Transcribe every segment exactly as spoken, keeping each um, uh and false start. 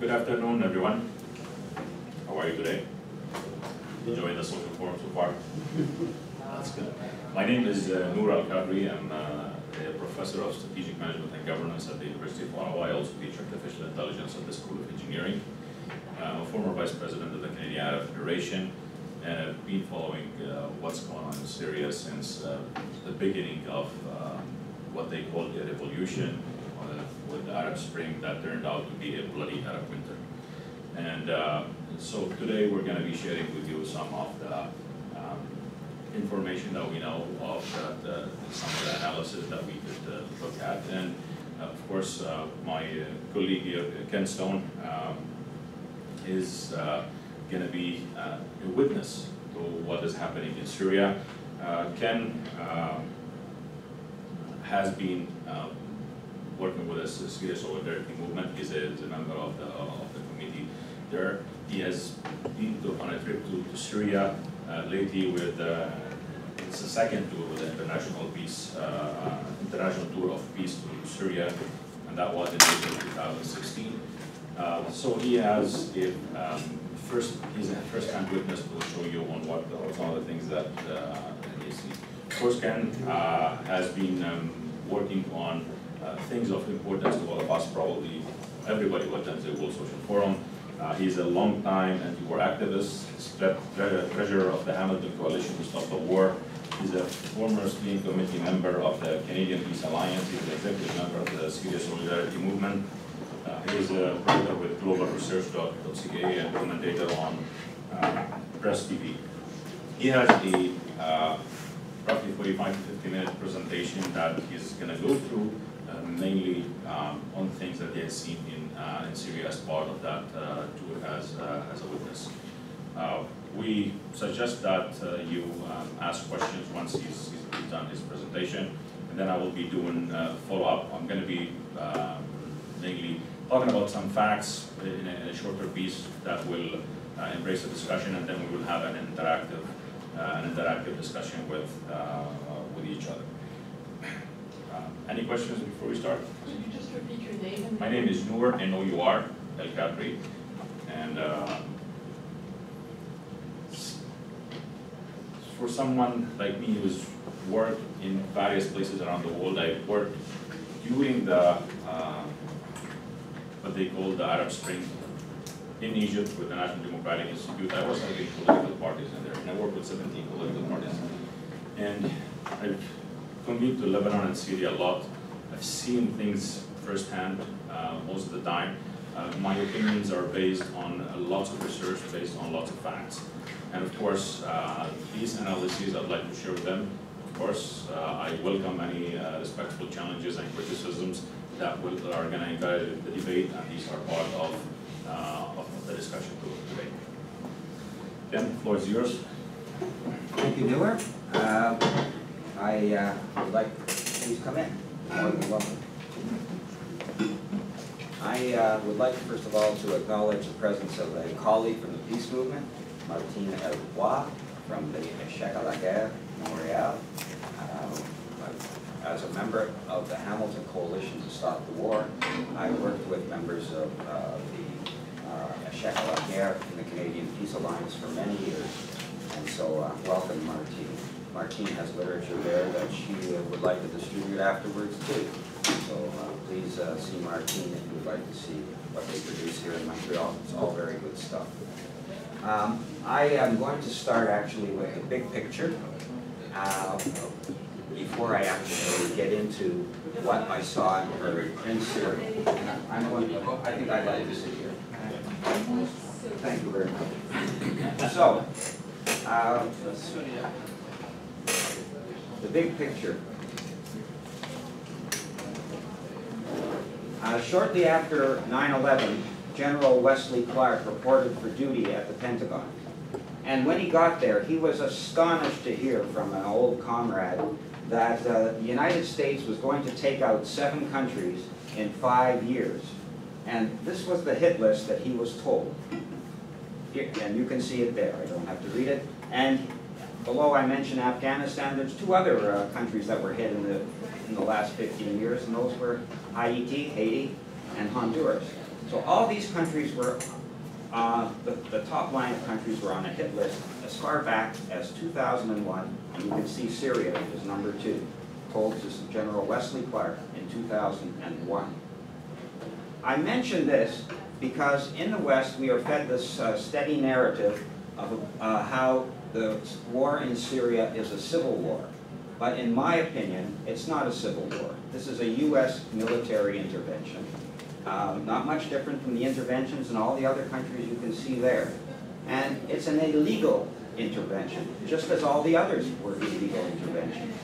Good afternoon, everyone. How are you today? Enjoying the social forum so far? That's good. My name is uh, Nour El-Kadri. I'm uh, a professor of strategic management and governance at the University of Ottawa. I also teach artificial intelligence at the School of Engineering. I'm a former vice president of the Canadian Arab Federation, and I've been following uh, what's going on in Syria since uh, the beginning of uh, what they call the revolution, uh, with the Arab Spring that turned out to be a bloody Arab winter. And uh, so today we're going to be sharing with you some of the um, information that we know of, that, uh, some of the analysis that we could uh, look at. And uh, of course, uh, my uh, colleague here, Ken Stone, um, is uh, going to be uh, a witness to what is happening in Syria. Uh, Ken uh, has been uh, working with us, the Syria Solidarity Movement. He's a, he's a member of the, uh, of the committee there. He has been to, on a trip to, to Syria uh, lately with, uh, it's a second tour with the international peace, uh, international tour of peace to Syria, and that was in April two thousand sixteen. Uh, so he has a um, first, he's a first-hand witness to show you on what uh, some of the things that uh, he sees. Of course, Ken uh, has been um, working on uh, things of importance to all of us, probably everybody who attends the World Social Forum. Uh, he's a long-time anti-war activist, treasurer of the Hamilton Coalition to Stop the War. He's a former steering committee member of the Canadian Peace Alliance. He's an executive member of the Syria Solidarity Movement. Uh, he's a writer with global research dot C A and commentator on uh, Press T V. He has a uh, roughly forty-five to fifty minute presentation that he's going to go through, uh, mainly um, on things that he has seen in, uh, in Syria as part of that uh, tour as, uh, as a witness. Uh, we suggest that uh, you um, ask questions once he's, he's done his presentation, and then I will be doing uh, follow-up. I'm going to be uh, mainly talking about some facts in a, in a shorter piece that will uh, embrace the discussion, and then we will have an interactive, uh, an interactive discussion with uh, with each other. Uh, any questions before we start? Could you just repeat your name? And my name is Nour, N O U R, El-Kadri, and uh, for someone like me who's worked in various places around the world, I worked during the uh, what they call the Arab Spring in Egypt with the National Democratic Institute. I was helping political parties in there, and I worked with seventeen political parties. And I've commute to Lebanon and Syria a lot. I've seen things firsthand uh, most of the time. Uh, my opinions are based on uh, lots of research, based on lots of facts. And of course, uh, these analyses I'd like to share with them. Of course, uh, I welcome any uh, respectful challenges and criticisms that will, are going to guide the debate, and these are part of, uh, of the discussion today. Ken, the floor is yours. Thank you, Nour. Um, I uh, would like to please come in. You're welcome. I uh, would like, first of all, to acknowledge the presence of a colleague from the peace movement, Martine Elbois, from the Échec à la Guerre, Montreal. Uh, As a member of the Hamilton Coalition to Stop the War, I worked with members of uh, the Échec à la Guerre and the Canadian Peace Alliance for many years. And so, uh, welcome, Martine. Martine has literature there that she uh, would like to distribute afterwards, too. So, uh, please uh, see Martine if you would like to see what they produce here in Montreal. It's all very good stuff. Um, I am going to start, actually, with the big picture. Uh, before I actually get into what I saw and heard in Syria. I'm going to, I think I'd like to sit here. Thank you very much. So, uh, the big picture. Uh, shortly after nine eleven, General Wesley Clark reported for duty at the Pentagon. And when he got there, he was astonished to hear from an old comrade that uh, the United States was going to take out seven countries in five years. And this was the hit list that he was told. Here, and you can see it there, I don't have to read it. And below I mentioned Afghanistan. There's two other uh, countries that were hit in the, in the last fifteen years, and those were Haiti, Haiti, and Honduras. So all these countries were, uh, the, the top line of countries were on a hit list as far back as two thousand one, and you can see Syria was number two, told to General Wesley Clark in two thousand one. I mention this because in the West we are fed this uh, steady narrative of uh, how the war in Syria is a civil war. But in my opinion, it's not a civil war. This is a U S military intervention. Um, not much different from the interventions in all the other countries you can see there. And it's an illegal intervention, just as all the others were illegal interventions.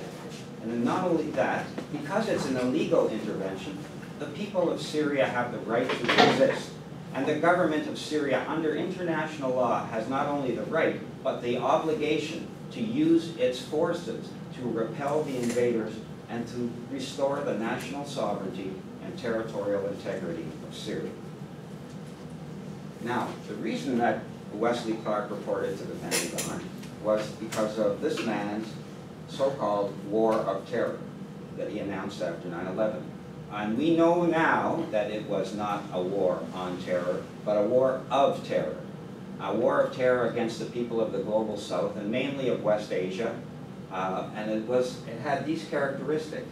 And then not only that, because it's an illegal intervention, the people of Syria have the right to resist. And the government of Syria, under international law, has not only the right, but the obligation to use its forces to repel the invaders and to restore the national sovereignty and territorial integrity of Syria. Now, the reason that Wesley Clark reported to the Pentagon was because of this man's so-called war of terror that he announced after nine eleven. And we know now that it was not a war on terror, but a war of terror. A war of terror against the people of the global south, and mainly of West Asia, Uh, and it was, it had these characteristics.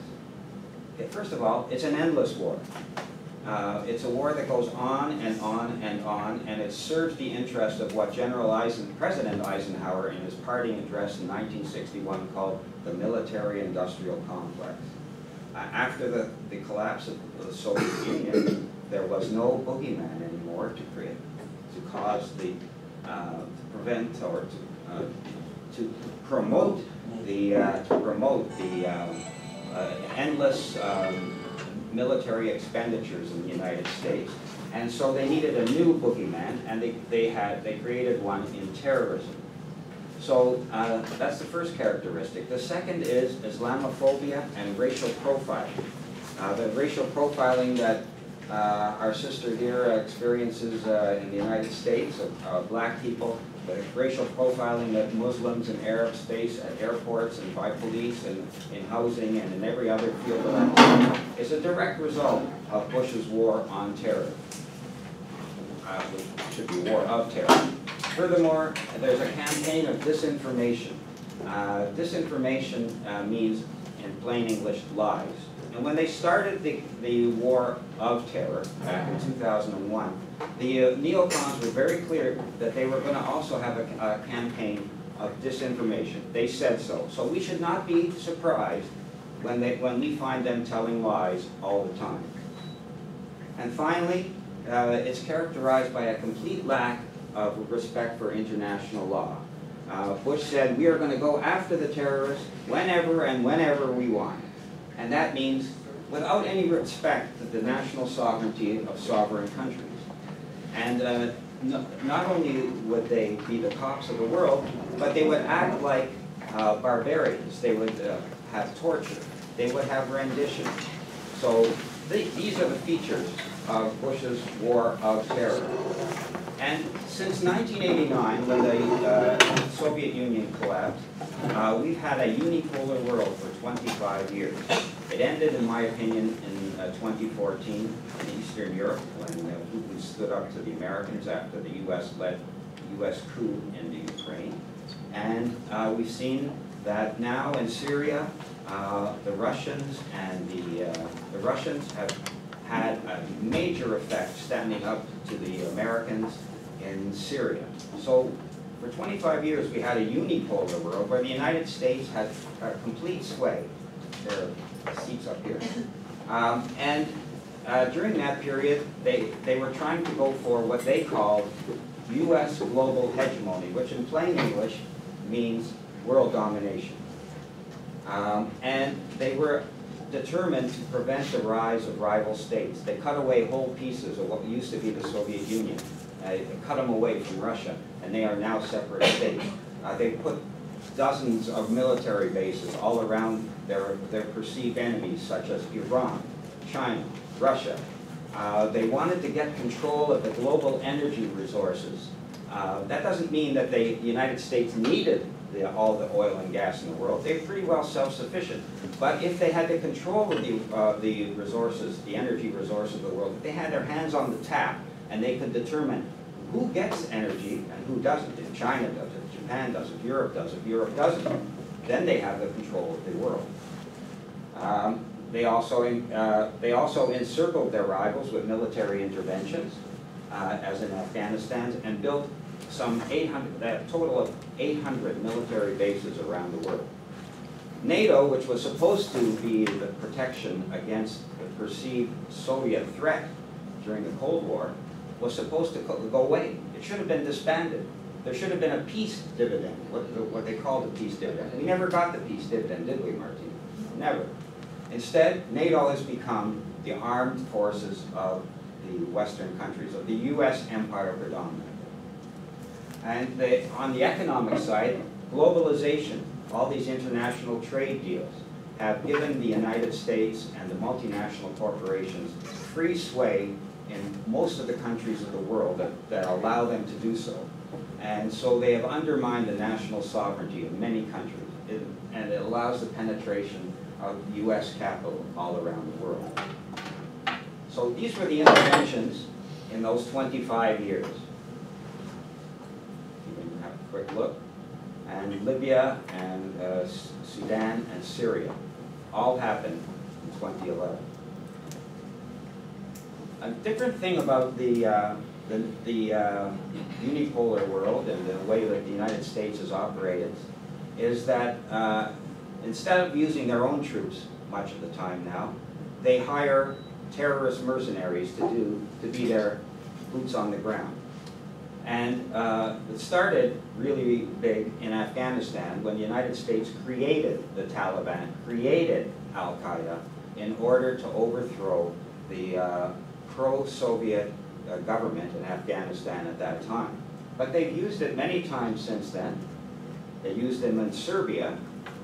It, first of all, it's an endless war. Uh, it's a war that goes on and on and on, and it serves the interest of what General Eisen, President Eisenhower in his parting address in nineteen sixty-one called the military-industrial complex. Uh, after the, the collapse of the Soviet Union, there was no boogeyman anymore to create, to cause the, uh, to prevent or to, uh, to promote The, uh, to promote the uh, uh, endless um, military expenditures in the United States. And so they needed a new boogeyman, and they, they, had, they created one in terrorism. So uh, that's the first characteristic. The second is Islamophobia and racial profiling. Uh, the racial profiling that uh, our sister here experiences uh, in the United States of uh, black people, the racial profiling that Muslims and Arabs face at airports and by police and in housing and in every other field of action is a direct result of Bush's war on terror, uh, which should be war of terror. Furthermore, there's a campaign of disinformation. Uh, disinformation uh, means, in plain English, lies. And when they started the, the war of terror back in two thousand one, the uh, neocons were very clear that they were going to also have a, a campaign of disinformation. They said so. So we should not be surprised when, they, when we find them telling lies all the time. And finally, uh, it's characterized by a complete lack of respect for international law. Uh, Bush said, we are going to go after the terrorists whenever and whenever we want. And that means without any respect to the national sovereignty of sovereign countries. And uh, no, not only would they be the cops of the world, but they would act like uh, barbarians. They would uh, have torture. They would have rendition. So th these are the features of Bush's war of terror. And since nineteen eighty-nine, when the uh, Soviet Union collapsed, uh, we've had a unipolar world for twenty-five years. It ended, in my opinion, in uh, twenty fourteen in Eastern Europe, when uh, Putin stood up to the Americans after the U S-led U S coup into Ukraine. And uh, we've seen that now in Syria, uh, the Russians and the uh, the Russians have had a major effect standing up to the Americans in Syria. So for twenty-five years we had a unipolar world where the United States had a complete sway. There are seats up here. Um, and uh, during that period they, they were trying to go for what they called U S global hegemony, which in plain English means world domination. Um, and they were determined to prevent the rise of rival states. They cut away whole pieces of what used to be the Soviet Union. Uh, they cut them away from Russia, and they are now separate states. Uh, they put dozens of military bases all around their, their perceived enemies, such as Iran, China, Russia. Uh, they wanted to get control of the global energy resources. Uh, that doesn't mean that they, the United States needed the, all the oil and gas in the world. They're pretty well self-sufficient. But if they had the control of the, uh, the resources, the energy resources of the world, if they had their hands on the tap and they could determine who gets energy and who doesn't, if China does it, Japan does it, Europe does it, Europe doesn't, then they have the control of the world. Um, they, also, uh, they also encircled their rivals with military interventions, uh, as in Afghanistan, and built some eight hundred, a total of eight hundred military bases around the world. NATO, which was supposed to be the protection against the perceived Soviet threat during the Cold War, was supposed to go away. It should have been disbanded. There should have been a peace dividend, what, what they called the peace dividend. We never got the peace dividend, did we, Martine? Never. Instead, NATO has become the armed forces of the Western countries, of the U S empire predominantly. And they, on the economic side, globalization, all these international trade deals, have given the United States and the multinational corporations free sway in most of the countries of the world that, that allow them to do so. And so they have undermined the national sovereignty of many countries, it, and it allows the penetration of U S capital all around the world. So these were the interventions in those twenty-five years. Quick look, and Libya and uh, Sudan and Syria all happened in twenty eleven. A different thing about the, uh, the, the uh, unipolar world and the way that the United States has operated is that uh, instead of using their own troops much of the time now, they hire terrorist mercenaries to, do, to be their boots on the ground. And uh, it started really big in Afghanistan when the United States created the Taliban, created al-Qaeda in order to overthrow the uh, pro-Soviet uh, government in Afghanistan at that time. But they've used it many times since then. They used them in Serbia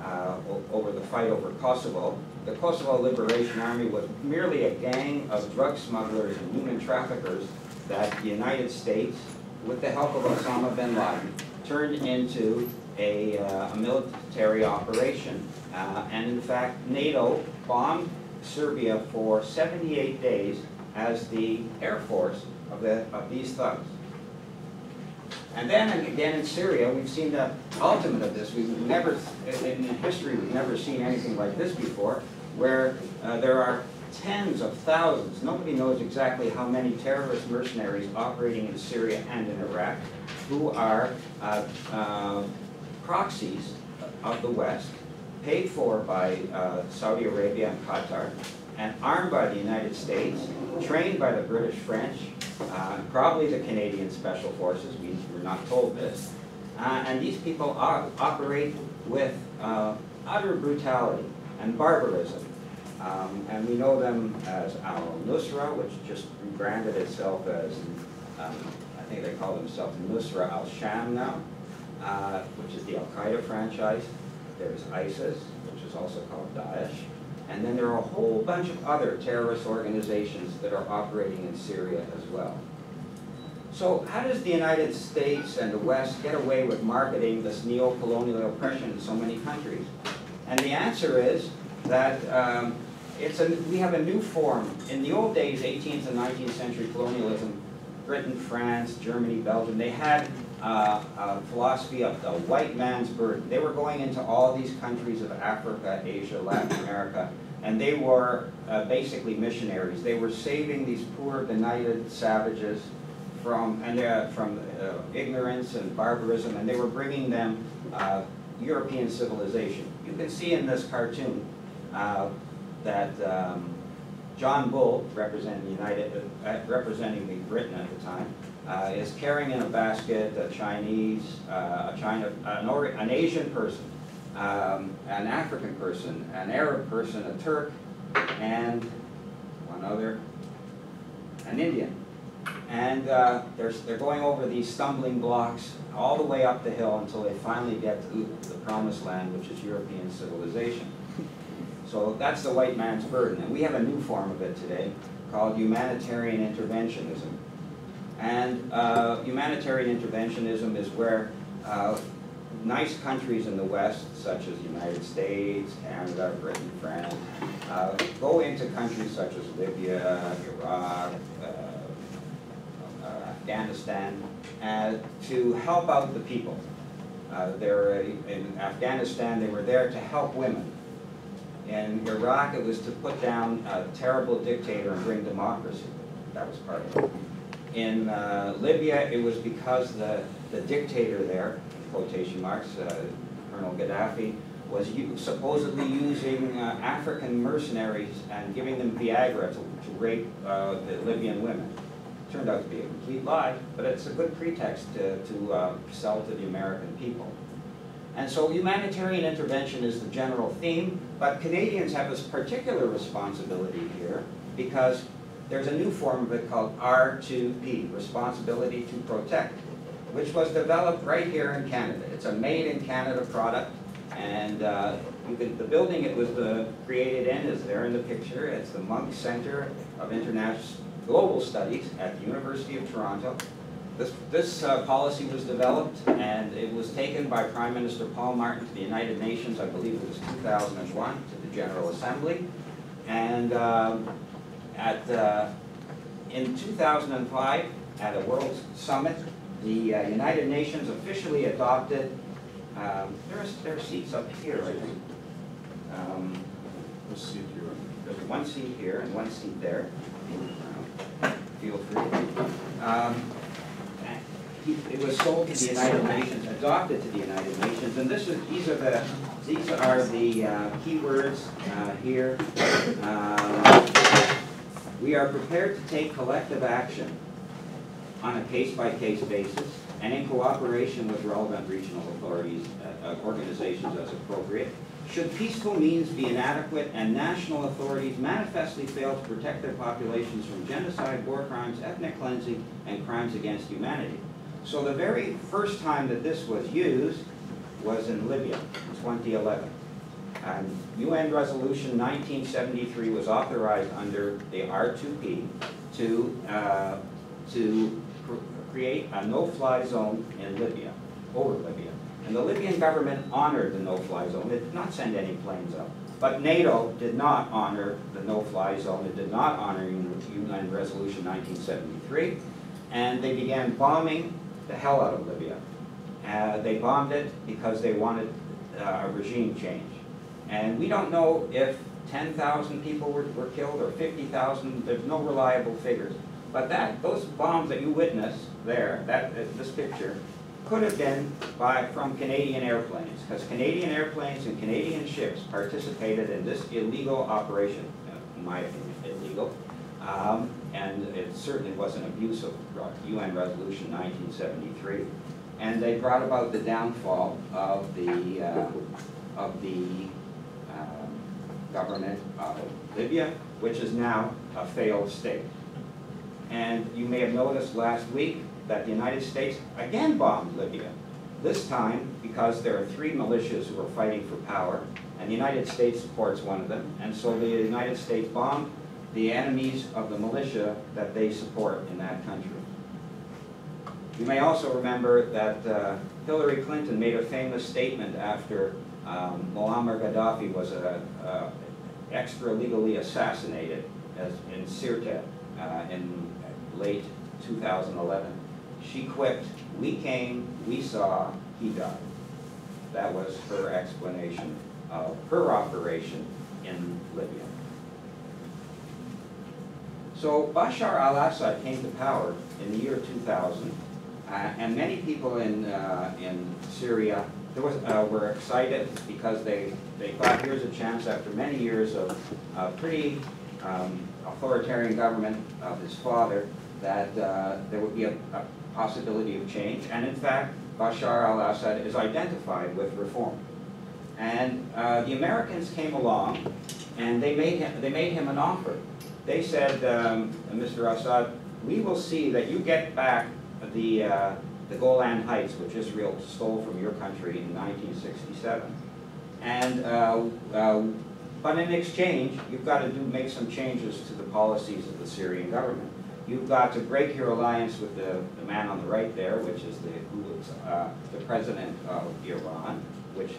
uh, over the fight over Kosovo. The Kosovo Liberation Army was merely a gang of drug smugglers and human traffickers that the United States, with the help of Osama bin Laden, turned into a, uh, a military operation. Uh, and in fact, NATO bombed Serbia for seventy-eight days as the air force of, the, of these thugs. And then again in Syria, we've seen the ultimate of this. We've never, in history, we've never seen anything like this before, where uh, there are tens of thousands, nobody knows exactly how many terrorist mercenaries operating in Syria and in Iraq, who are uh, uh, proxies of the West, paid for by uh, Saudi Arabia and Qatar, and armed by the United States, trained by the British, French, uh, and probably the Canadian Special Forces, we were not told this, uh, and these people op operate with uh, utter brutality and barbarism. Um, and we know them as al-Nusra, which just rebranded itself as, um, I think they call themselves Nusra al-Sham now, uh, which is the al-Qaeda franchise. There's ISIS, which is also called Daesh. And then there are a whole bunch of other terrorist organizations that are operating in Syria as well. So how does the United States and the West get away with marketing this neo-colonial oppression in so many countries? And the answer is that um, It's a, we have a new form. In the old days, eighteenth and nineteenth century colonialism, Britain, France, Germany, Belgium, they had uh, a philosophy of the white man's burden. They were going into all these countries of Africa, Asia, Latin America, and they were uh, basically missionaries. They were saving these poor, benighted savages from, and, uh, from uh, ignorance and barbarism, and they were bringing them uh, European civilization. You can see in this cartoon Uh, that um, John Bull, representing the United, uh, representing the Britain at the time, uh, is carrying in a basket a Chinese, uh, a China, an, or an Asian person, um, an African person, an Arab person, a Turk, and one other, an Indian, and uh, they're they're going over these stumbling blocks all the way up the hill until they finally get to the promised land, which is European civilization. So that's the white man's burden, and we have a new form of it today called humanitarian interventionism. And uh, humanitarian interventionism is where uh, nice countries in the West, such as the United States, Canada, Britain, France, uh, go into countries such as Libya, Iraq, uh, uh, Afghanistan, uh, to help out the people. Uh, they're, in Afghanistan, they were there to help women. In Iraq, it was to put down a terrible dictator and bring democracy. That was part of it. In uh, Libya, it was because the, the dictator there, quotation marks, uh, Colonel Gaddafi, was supposedly using uh, African mercenaries and giving them Viagra to, to rape uh, the Libyan women. Turned out to be a complete lie, but it's a good pretext to, to uh, sell to the American people. And so humanitarian intervention is the general theme, but Canadians have this particular responsibility here because there's a new form of it called R two P, Responsibility to Protect, which was developed right here in Canada. It's a made-in-Canada product, and uh, you can, the building it was the, created in is there in the picture. It's the Monk Centre of International Global Studies at the University of Toronto. This, this uh, policy was developed, and it was taken by Prime Minister Paul Martin to the United Nations, I believe it was two thousand one, to the General Assembly. And um, at, uh, in two thousand five, at a World Summit, the uh, United Nations officially adopted, um, there's, there are seats up here, I think. Um, there's one seat here and one seat there. Um, feel free. Um, it was sold to the United Nations, adopted to the United Nations, and this is, these are the, these are the uh, keywords uh, here. Uh, we are prepared to take collective action on a case-by-case basis and in cooperation with relevant regional authorities, uh, organizations as appropriate, should peaceful means be inadequate and national authorities manifestly fail to protect their populations from genocide, war crimes, ethnic cleansing, and crimes against humanity. So the very first time that this was used was in Libya, in twenty eleven. And U N Resolution nineteen seventy-three was authorized under the R two P to uh, to cr create a no-fly zone in Libya, over Libya. And the Libyan government honored the no-fly zone. It did not send any planes up. But NATO did not honor the no-fly zone. It did not honor U N Resolution nineteen seventy-three. And they began bombing the hell out of Libya. Uh, they bombed it because they wanted uh, a regime change. And we don't know if ten thousand people were, were killed or fifty thousand. There's no reliable figures. But that, those bombs that you witnessed there, that, this picture, could have been by, from Canadian airplanes, because Canadian airplanes and Canadian ships participated in this illegal operation, in my opinion, illegal. Um, and it certainly was an abuse of U N Resolution nineteen seventy-three. And they brought about the downfall of the, uh, of the um, government of Libya, which is now a failed state. And you may have noticed last week that the United States again bombed Libya, this time because there are three militias who are fighting for power, and the United States supports one of them, and so the United States bombed the enemies of the militia that they support in that country. You may also remember that uh, Hillary Clinton made a famous statement after um, Muammar Gaddafi was uh, uh, extra-legally assassinated as in Sirte uh, in late two thousand eleven. She quipped, "We came, we saw, he died." That was her explanation of her operation in Libya. So Bashar al-Assad came to power in the year two thousand, uh, and many people in, uh, in Syria there was, uh, were excited because they, they thought here's a chance after many years of uh, pretty um, authoritarian government of his father that uh, there would be a, a possibility of change. And in fact, Bashar al-Assad is identified with reform. And uh, the Americans came along and they made him, they made him an offer. They said, um, "Mister Assad, we will see that you get back the, uh, the Golan Heights, which Israel stole from your country in nineteen sixty-seven. And, uh, uh, but in exchange, you've got to do, make some changes to the policies of the Syrian government. you've got to break your alliance with the, the man on the right there, which is the, who is, uh, the president of Iran, which,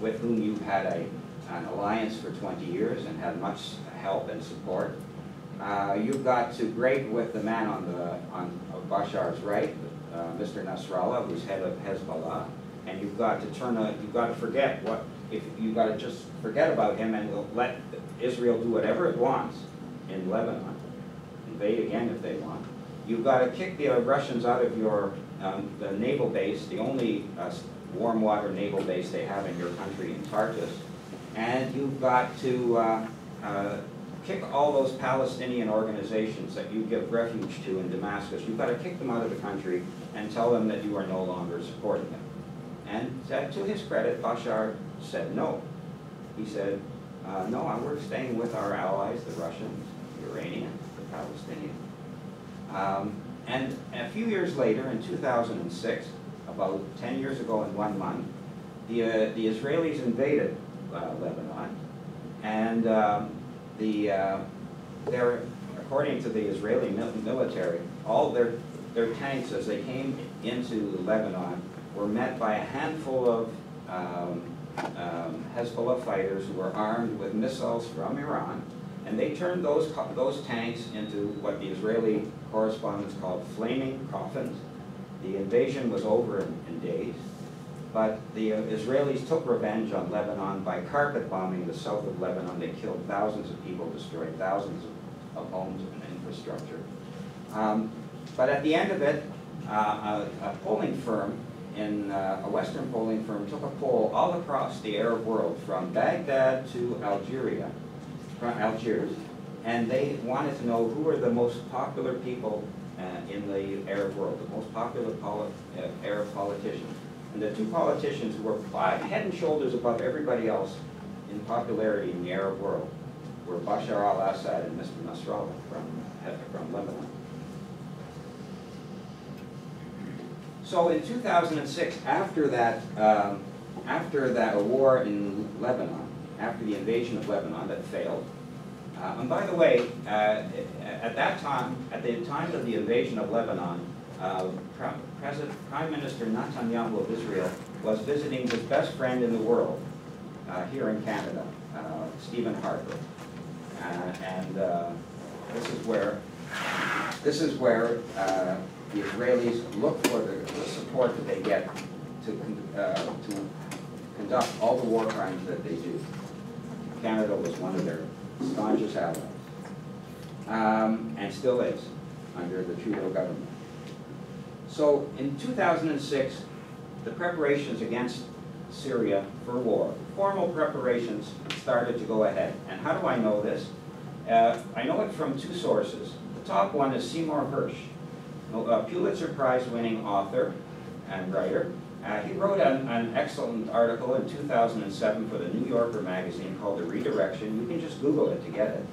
with whom you've had a, an alliance for twenty years and had much help and support. Uh, you've got to break with the man on the on Bashar's right, uh, Mister Nasrallah, who's head of Hezbollah, and you've got to turn a, you've got to forget what if you've got to just forget about him and let Israel do whatever it wants in Lebanon, invade again if they want. You've got to kick the Russians out of your um, the naval base, the only uh, warm water naval base they have in your country in Tartus, and you've got to. Uh, uh, Kick all those Palestinian organizations that you give refuge to in Damascus. You've got to kick them out of the country and tell them that you are no longer supporting them. And that, to his credit, Bashar said no. He said, uh, no, we're staying with our allies, the Russians, the Iranians, the Palestinians. Um, and a few years later, in two thousand six, about ten years ago in one month, the, uh, the Israelis invaded uh, Lebanon. And um, The, uh, their, according to the Israeli military, all their, their tanks as they came into Lebanon were met by a handful of um, um, Hezbollah fighters who were armed with missiles from Iran, and they turned those, those tanks into what the Israeli correspondents called flaming coffins. The invasion was over in, in days, but the uh, Israelis took revenge on Lebanon by carpet bombing the south of Lebanon. They killed thousands of people, destroyed thousands of, of homes and infrastructure. Um, but at the end of it, uh, a, a polling firm, in, uh, a Western polling firm, took a poll all across the Arab world, from Baghdad to Algeria, from Algiers, and they wanted to know who were the most popular people uh, in the Arab world, the most popular poli uh, Arab politicians. And the two politicians who were five head and shoulders above everybody else in popularity in the Arab world were Bashar al-Assad and Mister Nasrallah from, from Lebanon. So in two thousand six, after that, um, after that war in Lebanon, after the invasion of Lebanon that failed, uh, and by the way, uh, at that time, at the time of the invasion of Lebanon, Uh, President, Prime Minister Netanyahu of Israel was visiting his best friend in the world uh, here in Canada, uh, Stephen Harper, uh, and uh, this is where this is where uh, the Israelis look for the, the support that they get to uh, to conduct all the war crimes that they do. Canada was one of their staunchest allies, um, and still is under the Trudeau government. So in two thousand six, the preparations against Syria for war, formal preparations, started to go ahead. And how do I know this? Uh, I know it from two sources. The top one is Seymour Hersh, a Pulitzer Prize-winning author and writer. Uh, he wrote an, an excellent article in two thousand seven for the New Yorker magazine called The Redirection. You can just Google it to get it.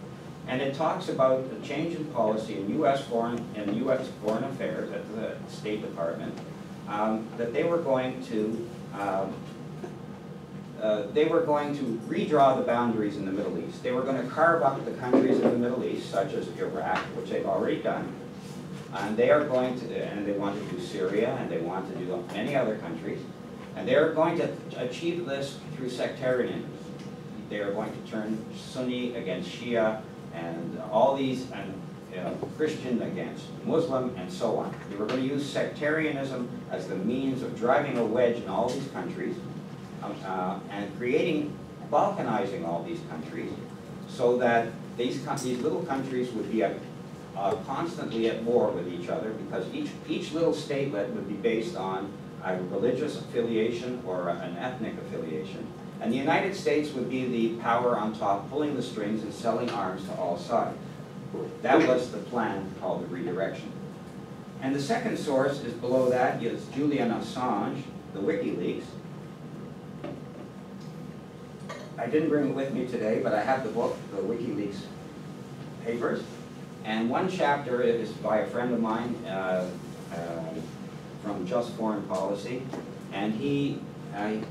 And it talks about the change in policy in U S foreign in U S foreign affairs at the State Department, um, that they were going to um, uh, they were going to redraw the boundaries in the Middle East. They were going to carve up the countries in the Middle East, such as Iraq, which they've already done, and they are going to and they want to do Syria, and they want to do many other countries, and they are going to achieve this through sectarianism. They are going to turn Sunni against Shia, and all these, and you know, Christian against Muslim, and so on. They were going to use sectarianism as the means of driving a wedge in all these countries, uh, and creating, balkanizing all these countries, so that these these little countries would be at, uh, constantly at war with each other, because each each little statelet would be based on a religious affiliation or an ethnic affiliation. And the United States would be the power on top, pulling the strings and selling arms to all sides. That was the plan called The Redirection. And the second source is below that, is Julian Assange, the WikiLeaks. I didn't bring it with me today, but I have the book, the WikiLeaks papers. And one chapter is by a friend of mine uh, uh, from Just Foreign Policy, and he... Uh,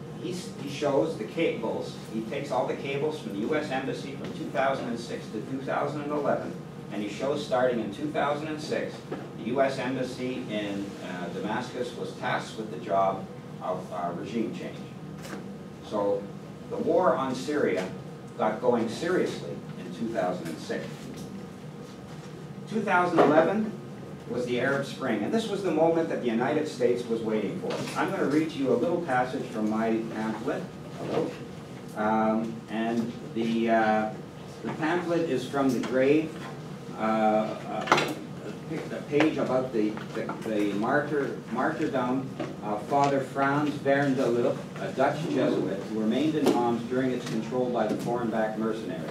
He shows the cables. He takes all the cables from the U S Embassy from two thousand six to two thousand eleven and he shows starting in two thousand six, the U S Embassy in uh, Damascus was tasked with the job of uh, regime change. So the war on Syria got going seriously in two thousand six. two thousand eleven was the Arab Spring, and this was the moment that the United States was waiting for. I'm going to read you a little passage from my pamphlet. Hello. Um, and the, uh, the pamphlet is from the grave, uh, uh, the page about the, the, the martyr, martyrdom of Father Frans Veren, a Dutch Jesuit who remained in Homs during its control by the foreign-backed mercenaries.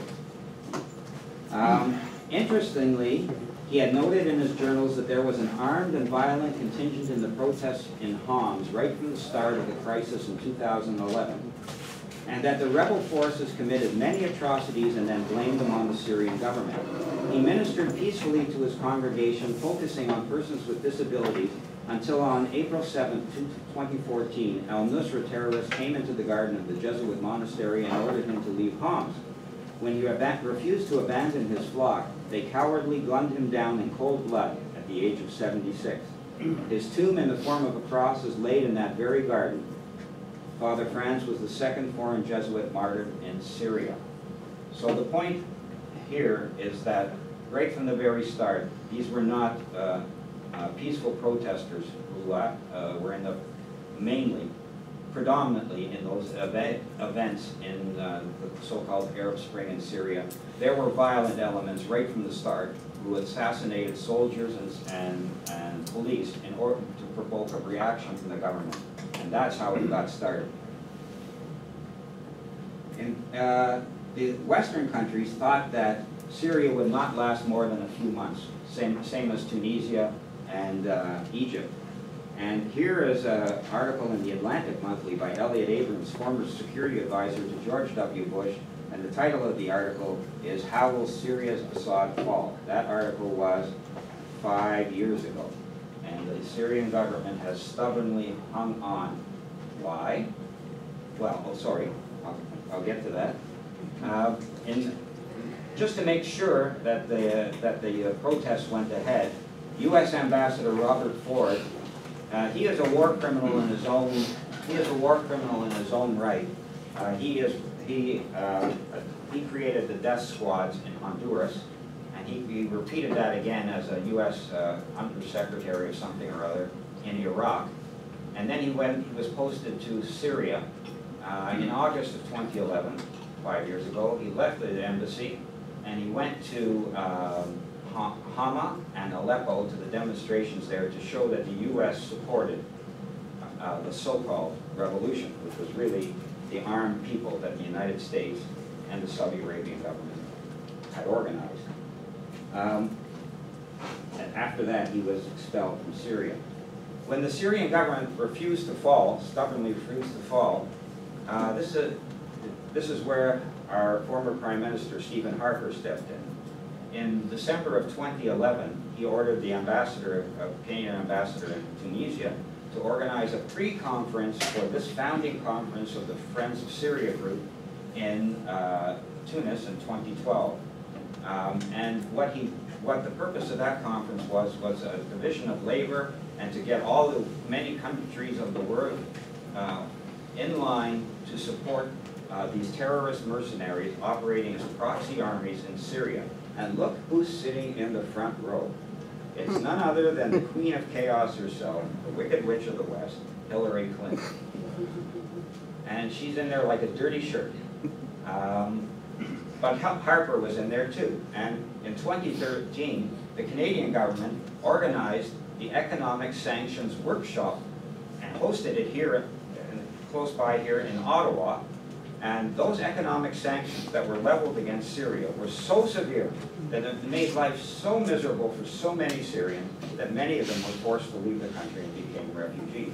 Um, interestingly, he had noted in his journals that there was an armed and violent contingent in the protests in Homs right from the start of the crisis in two thousand eleven, and that the rebel forces committed many atrocities and then blamed them on the Syrian government. He ministered peacefully to his congregation, focusing on persons with disabilities, until on April seventh, twenty fourteen, al-Nusra terrorists came into the garden of the Jesuit monastery and ordered him to leave Homs. When he refused to abandon his flock, they cowardly gunned him down in cold blood at the age of seventy-six. His tomb in the form of a cross is laid in that very garden. Father Frans was the second foreign Jesuit martyred in Syria. So the point here is that right from the very start, these were not uh, uh, peaceful protesters who uh, uh, were in the mainly, predominantly in those ev events in uh, the so-called Arab Spring in Syria. There were violent elements right from the start who assassinated soldiers and, and, and police in order to provoke a reaction from the government. And that's how it got started. And, uh, the Western countries thought that Syria would not last more than a few months, same, same as Tunisia and uh, Egypt. And here is an article in the Atlantic Monthly by Elliot Abrams, former security advisor to George W. Bush, and the title of the article is "How Will Syria's Assad Fall?" That article was five years ago. And the Syrian government has stubbornly hung on. Why? Well, oh, sorry, I'll, I'll get to that. Uh, in, just to make sure that the, uh, that the uh, protests went ahead, U S Ambassador Robert Ford, Uh, he is a war criminal in his own. He is a war criminal in his own right. Uh, he is he uh, he created the death squads in Honduras, and he, he repeated that again as a U S Uh, undersecretary of something or other in Iraq, and then he went. He was posted to Syria uh, in August of twenty eleven, five years ago. He left the embassy, and he went to Um, Hama and Aleppo to the demonstrations there to show that the U S supported uh, the so-called revolution, which was really the armed people that the United States and the Saudi Arabian government had organized. Um, and after that, he was expelled from Syria. When the Syrian government refused to fall, stubbornly refused to fall, uh, this, is a, this is where our former Prime Minister, Stephen Harper, stepped in. In December of twenty eleven, he ordered the ambassador, uh, Canadian ambassador in Tunisia, to organize a pre-conference for this founding conference of the Friends of Syria group in uh, Tunis in twenty twelve. Um, and what he, what the purpose of that conference was was a division of labor and to get all the many countries of the world uh, in line to support uh, these terrorist mercenaries operating as proxy armies in Syria. And look who's sitting in the front row. It's none other than the Queen of Chaos herself, the Wicked Witch of the West, Hillary Clinton. And she's in there like a dirty shirt. Um, but Harper was in there too. And in twenty thirteen, the Canadian government organized the Economic Sanctions Workshop and hosted it here, close by here in Ottawa. And those economic sanctions that were leveled against Syria were so severe that it made life so miserable for so many Syrians that many of them were forced to leave the country and became refugees.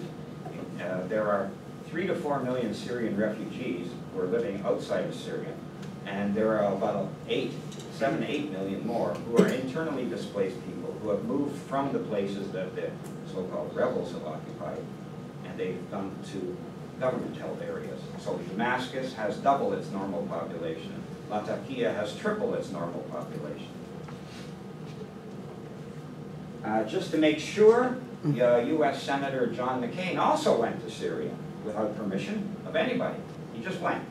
Uh, there are three to four million Syrian refugees who are living outside of Syria, and there are about eight, seven, eight million more who are internally displaced people who have moved from the places that the so-called rebels have occupied, and they've come to government-held areas. So Damascus has double its normal population. Latakia has triple its normal population. uh, just to make sure, uh, U S Senator John McCain also went to Syria without permission of anybody. He just went.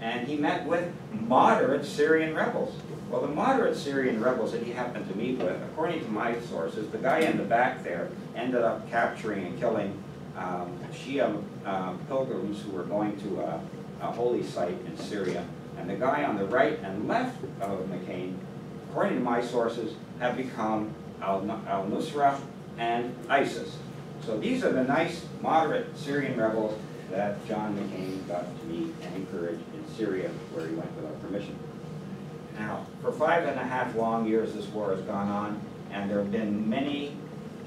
And he met with moderate Syrian rebels. Well, the moderate Syrian rebels that he happened to meet with, according to my sources, the guy in the back there ended up capturing and killing um, Shia um, pilgrims who were going to a, a holy site in Syria. And the guy on the right and left of McCain, according to my sources, have become al-Nusra and ISIS. So these are the nice, moderate Syrian rebels that John McCain got to meet and encourage in Syria, where he went without permission. Now, for five and a half long years this war has gone on, and there have been many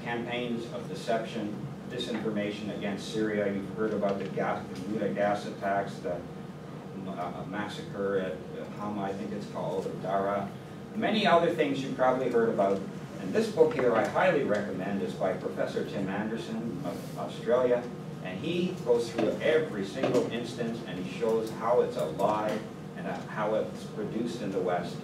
campaigns of deception, disinformation against Syria. You've heard about the gas, the Muta gas attacks, the uh, massacre at Hama, I think it's called, or Dara. Many other things you've probably heard about. And this book here I highly recommend is by Professor Tim Anderson of Australia. And he goes through every single instance, and he shows how it's a lie and how it's produced in the West.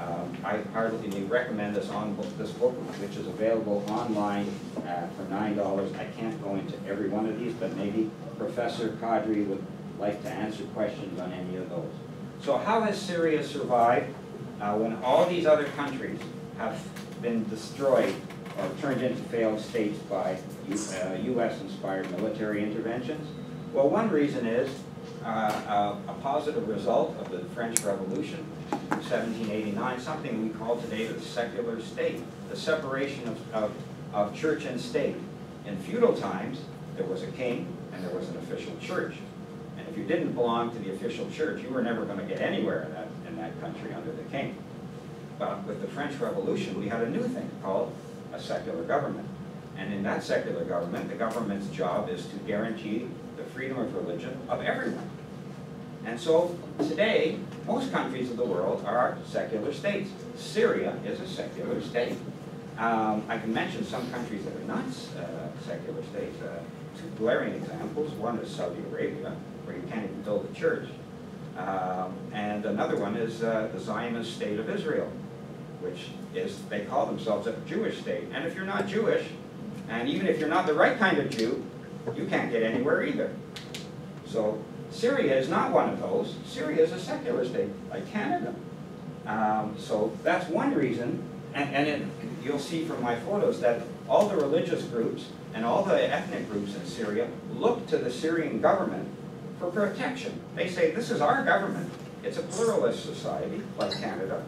Um, I heartily recommend this, on book, this book, which is available online uh, for nine dollars. I can't go into every one of these, but maybe Professor Kadri would like to answer questions on any of those. So how has Syria survived uh, when all these other countries have been destroyed or turned into failed states by U S-inspired military interventions? Well, one reason is uh, a, a positive result of the French Revolution in seventeen eighty-nine, something we call today the secular state, the separation of, of, of church and state. In feudal times, there was a king and there was an official church. And if you didn't belong to the official church, you were never going to get anywhere in that, in that country under the king. But with the French Revolution, we had a new thing called a secular government. And in that secular government, the government's job is to guarantee the freedom of religion of everyone. And so today, most countries of the world are secular states. Syria is a secular state. Um, I can mention some countries that are not uh, secular states. Uh, two glaring examples. One is Saudi Arabia, where you can't even build a church. Um, and another one is uh, the Zionist state of Israel, which is, they call themselves a Jewish state. And if you're not Jewish, and even if you're not the right kind of Jew, you can't get anywhere either. So Syria is not one of those. Syria is a secular state, like Canada. Um, so that's one reason, and, and it, you'll see from my photos that all the religious groups and all the ethnic groups in Syria look to the Syrian government for protection. They say, this is our government. It's a pluralist society, like Canada.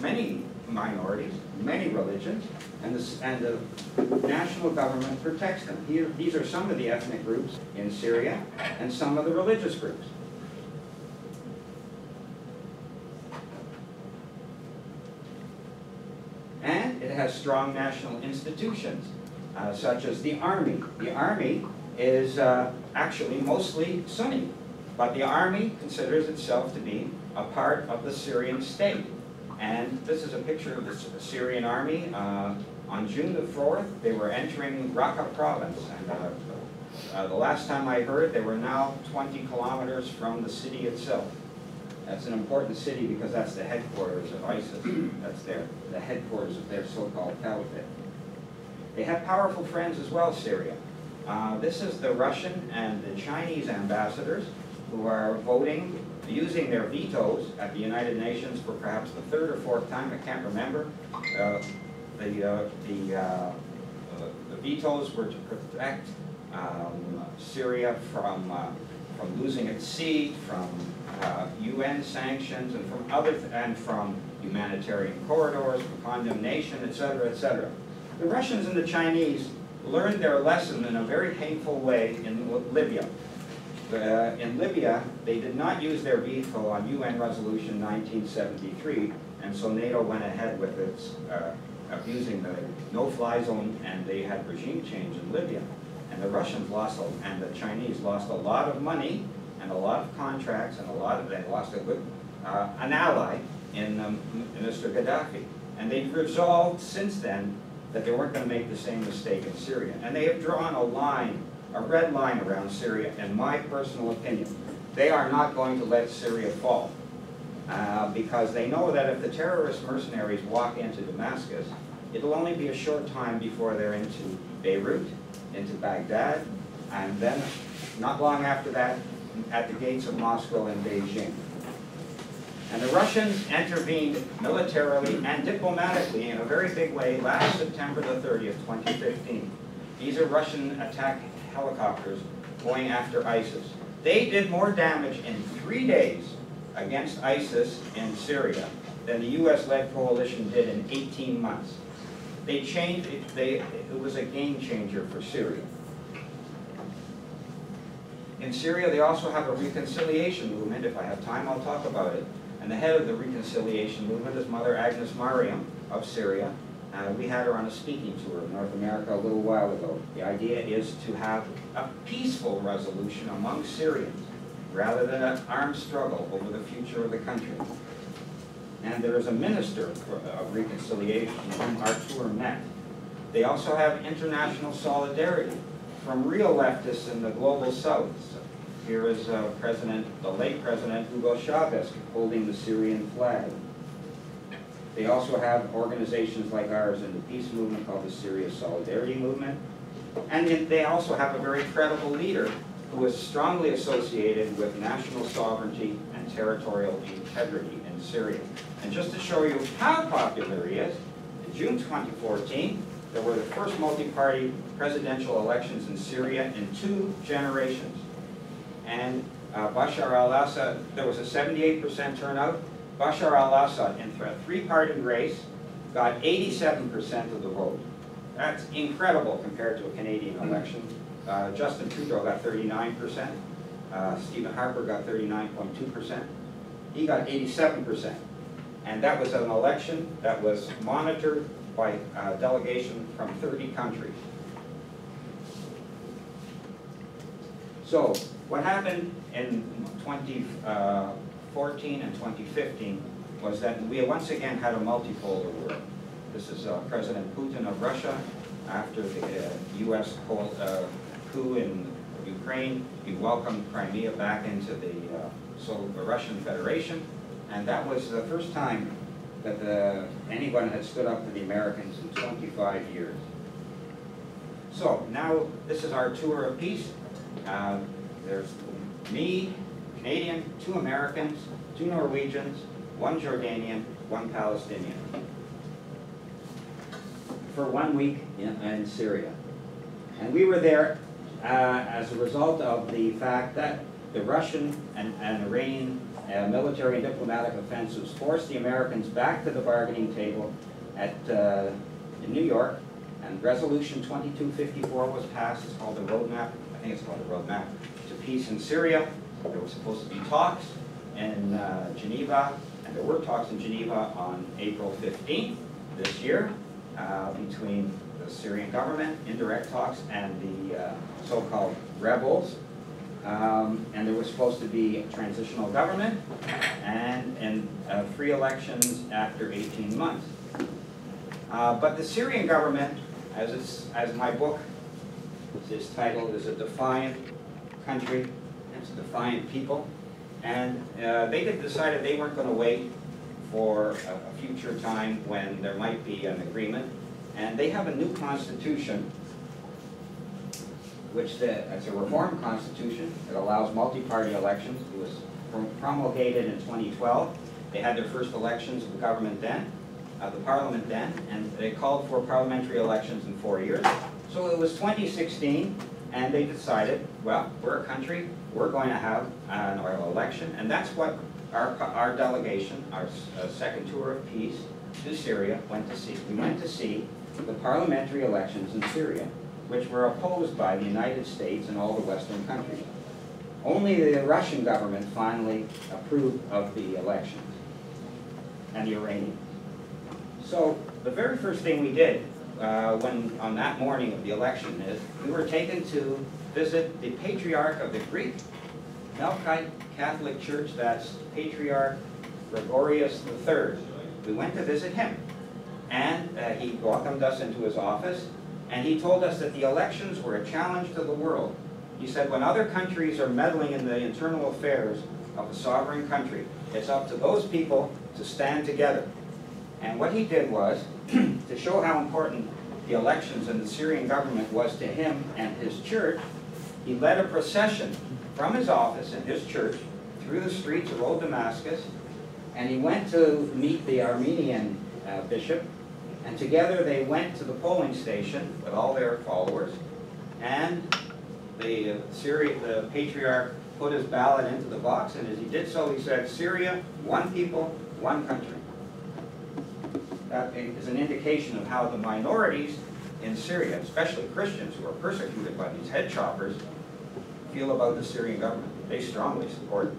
Many minorities, many religions, and the, and the national government protects them. Here, these are some of the ethnic groups in Syria and some of the religious groups. And it has strong national institutions, uh, such as the army. The army is uh, actually mostly Sunni, but the army considers itself to be a part of the Syrian state. And this is a picture of the Syrian army. Uh, on June the fourth, they were entering Raqqa province. And uh, uh, the last time I heard, they were now twenty kilometers from the city itself. That's an important city because that's the headquarters of ISIS. That's their, the headquarters of their so-called caliphate. They have powerful friends as well, Syria. Uh, this is the Russian and the Chinese ambassadors who are voting, using their vetoes at the United Nations for perhaps the third or fourth time, I can't remember. Uh, the, uh, the, uh, uh, the vetoes were to protect um, Syria from, uh, from losing its seat, from uh, U N sanctions, and from, other th and from humanitarian corridors, from condemnation, et cetera, et cetera. The Russians and the Chinese learned their lesson in a very painful way in Libya. Uh, in Libya, they did not use their veto on U N Resolution nineteen seventy-three, and so NATO went ahead with its uh, abusing the no-fly zone, and they had regime change in Libya. And the Russians lost, a, and the Chinese lost a lot of money, and a lot of contracts, and a lot of, they lost a good, uh, an ally in um, Mister Gaddafi. And they've resolved since then that they weren't going to make the same mistake in Syria. And they have drawn a line, a red line around Syria, in my personal opinion. They are not going to let Syria fall uh, because they know that if the terrorist mercenaries walk into Damascus, it'll only be a short time before they're into Beirut, into Baghdad, and then not long after that, at the gates of Moscow and Beijing. And the Russians intervened militarily and diplomatically in a very big way last September the thirtieth, twenty fifteen. These are Russian attack helicopters going after ISIS. They did more damage in three days against ISIS in Syria than the U S-led coalition did in eighteen months. They changed, it, they, it was a game changer for Syria. In Syria, they also have a reconciliation movement. If I have time, I'll talk about it. And the head of the reconciliation movement is Mother Agnes Mariam of Syria. Uh, we had her on a speaking tour in North America a little while ago. The idea is to have a peaceful resolution among Syrians rather than an armed struggle over the future of the country. And there is a minister of reconciliation whom our tour met. They also have international solidarity from real leftists in the global south. Here is uh, President, the late President Hugo Chavez holding the Syrian flag. They also have organizations like ours in the peace movement called the Syria Solidarity Movement. And they also have a very credible leader who is strongly associated with national sovereignty and territorial integrity in Syria. And just to show you how popular he is, in June twenty fourteen, there were the first multi-party presidential elections in Syria in two generations. And uh, Bashar al-Assad, there was a seventy-eight percent turnout. Bashar al-Assad, in a three-party race, got eighty-seven percent of the vote. That's incredible compared to a Canadian election. Uh, Justin Trudeau got thirty-nine percent. Uh, Stephen Harper got thirty-nine point two percent. He got eighty-seven percent. And that was an election that was monitored by a delegation from thirty countries. So, what happened in twenty fourteen and twenty fifteen was that we once again had a multipolar world. This is uh, President Putin of Russia after the uh, U S uh, coup in Ukraine. He welcomed Crimea back into the uh, so the Russian Federation, and that was the first time that the, anyone had stood up to the Americans in twenty-five years. So now this is our tour of peace. Uh, there's me, Canadian, two Americans, two Norwegians, one Jordanian, one Palestinian, for one week in, in Syria. And we were there uh, as a result of the fact that the Russian and, and Iranian uh, military and diplomatic offensives forced the Americans back to the bargaining table at, uh, in New York, and Resolution twenty-two fifty-four was passed. It's called the Roadmap, I think it's called the Roadmap to Peace in Syria. There were supposed to be talks in uh, Geneva, and there were talks in Geneva on April fifteenth this year uh, between the Syrian government, indirect talks, and the uh, so-called rebels. Um, and there was supposed to be a transitional government and, and uh, free elections after eighteen months. Uh, but the Syrian government, as, it's, as my book is titled, is a defiant country. It's a defiant people, and uh, they had decided they weren't going to wait for a, a future time when there might be an agreement, and they have a new constitution, which the, it's a reformed constitution that allows multi-party elections. It was promulgated in twenty twelve. They had their first elections of the government then, of the parliament then, and they called for parliamentary elections in four years. So it was twenty sixteen. And they decided, well, we're a country, we're going to have an oil election. And that's what our, our delegation, our uh, second tour of peace to Syria, went to see. We went to see the parliamentary elections in Syria, which were opposed by the United States and all the Western countries. Only the Russian government finally approved of the elections, and the Iranians. So the very first thing we did Uh, when on that morning of the election is, we were taken to visit the patriarch of the Greek Melkite Catholic Church, that's Patriarch Gregorius the third. We went to visit him, and uh, he welcomed us into his office, and he told us that the elections were a challenge to the world. He said, when other countries are meddling in the internal affairs of a sovereign country, it's up to those people to stand together. And what he did was, to show how important the elections and the Syrian government was to him and his church, he led a procession from his office and his church through the streets of old Damascus, and he went to meet the Armenian uh, bishop, and together they went to the polling station with all their followers, and the, uh, Syria, the patriarch put his ballot into the box, and as he did so he said, "Syria, one people, one country." That is an indication of how the minorities in Syria, especially Christians who are persecuted by these head choppers, feel about the Syrian government. They strongly support it.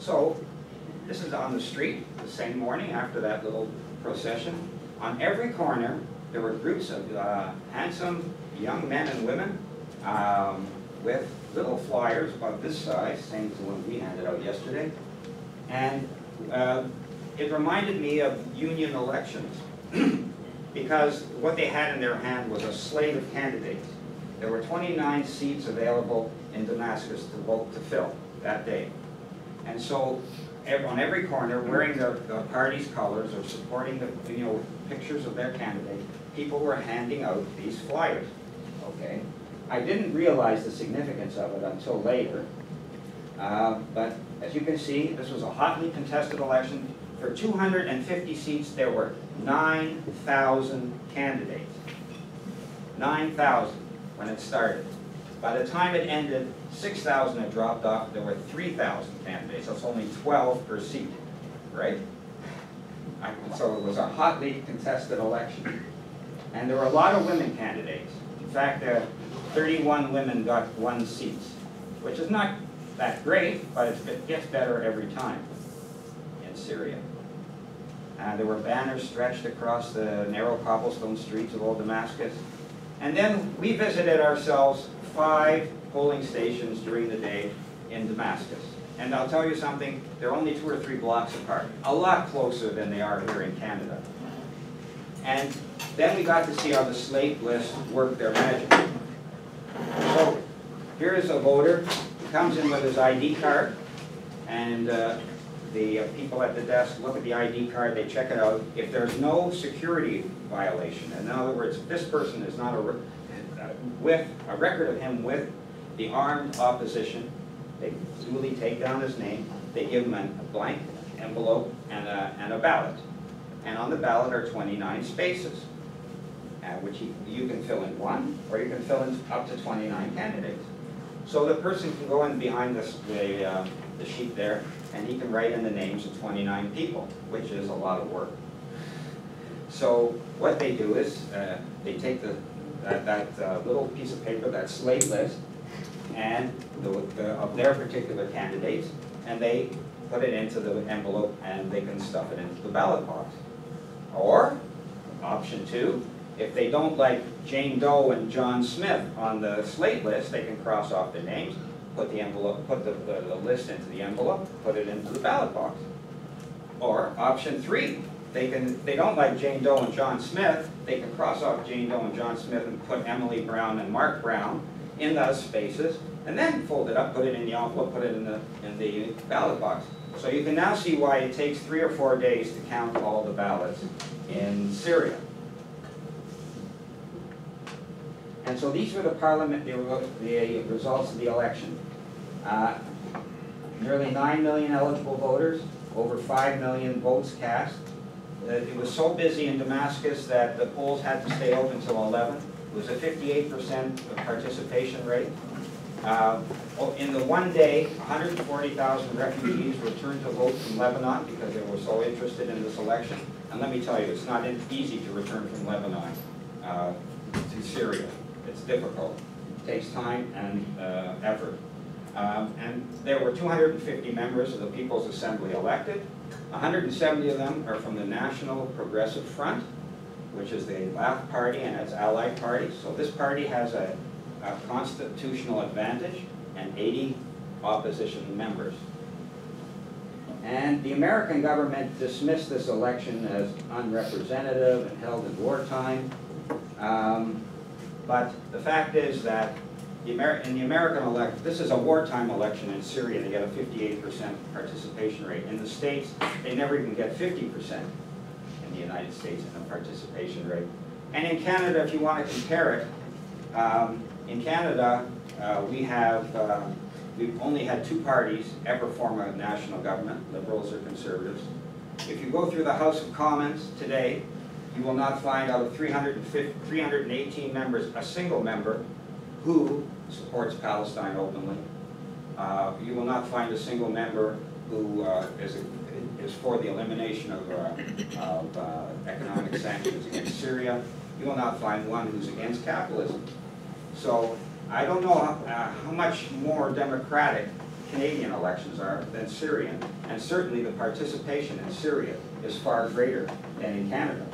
So, this is on the street the same morning after that little procession. On every corner, there were groups of uh, handsome young men and women um, with little flyers about this size, same as the one we handed out yesterday. And uh, it reminded me of union elections because what they had in their hand was a slate of candidates. There were twenty-nine seats available in Damascus to vote to fill that day. And so on every corner, wearing the, the party's colors or supporting the you know pictures of their candidate, people were handing out these flyers. Okay, I didn't realize the significance of it until later. Uh, but as you can see, this was a hotly contested election. For two hundred fifty seats, there were nine thousand candidates. nine thousand when it started. By the time it ended, six thousand had dropped off. There were three thousand candidates. That's only twelve per seat, right? So it was a hotly contested election. And there were a lot of women candidates. In fact, uh, thirty-one women got one seat, which is not that great, but it gets better every time in Syria. And there were banners stretched across the narrow cobblestone streets of old Damascus. And then we visited ourselves five polling stations during the day in Damascus. And I'll tell you something, they're only two or three blocks apart, a lot closer than they are here in Canada. And then we got to see how the slate lists work their magic. So here is a voter. He comes in with his I D card, and uh, the uh, people at the desk look at the I D card, they check it out. If there's no security violation, in other words, if this person is not a with a record of him with the armed opposition, they duly take down his name, they give him a blank envelope and a, and a ballot. And on the ballot are twenty-nine spaces, uh, which he, you can fill in one, or you can fill in up to twenty-nine candidates. So the person can go in behind this, the, uh, the sheet there, and he can write in the names of twenty-nine people, which is a lot of work. So what they do is uh, they take the that, that uh, little piece of paper, that slate list, and the, the, of their particular candidates, and they put it into the envelope and they can stuff it into the ballot box. Or, option two, if they don't like Jane Doe and John Smith on the slate list, they can cross off their names, put the envelope, put the, the, the list into the envelope, put it into the ballot box. Or, option three, They can. They don't like Jane Doe and John Smith. They can cross off Jane Doe and John Smith and put Emily Brown and Mark Brown in those spaces, and then fold it up, put it in the envelope, put it in the in the ballot box. So you can now see why it takes three or four days to count all the ballots in Syria. And so these were the parliament the, the results of the election. Uh, nearly nine million eligible voters, over five million votes cast. It was so busy in Damascus that the polls had to stay open until eleven. It was a fifty-eight percent participation rate. Uh, in the one day, one hundred forty thousand refugees returned to vote from Lebanon because they were so interested in this election. And let me tell you, it's not easy to return from Lebanon uh, to Syria. It's difficult. It takes time and uh, effort. Um, and there were two hundred fifty members of the People's Assembly elected. one hundred seventy of them are from the National Progressive Front, which is the Ba'ath Party and its allied parties. So this party has a, a constitutional advantage, and eighty opposition members. And the American government dismissed this election as unrepresentative and held in wartime. Um, but the fact is that The Ameri in the American election, this is a wartime election in Syria, they get a fifty-eight percent participation rate. In the States, they never even get fifty percent in the United States in the participation rate. And in Canada, if you want to compare it, um, in Canada, uh, we have, uh, we've only had two parties ever form a national government, Liberals or Conservatives. If you go through the House of Commons today, you will not find out of three hundred eighteen members, a single member who supports Palestine openly. Uh, you will not find a single member who uh, is, a, is for the elimination of, uh, of uh, economic sanctions against Syria. You will not find one who's against capitalism. So I don't know how, uh, how much more democratic Canadian elections are than Syrian, and certainly the participation in Syria is far greater than in Canada.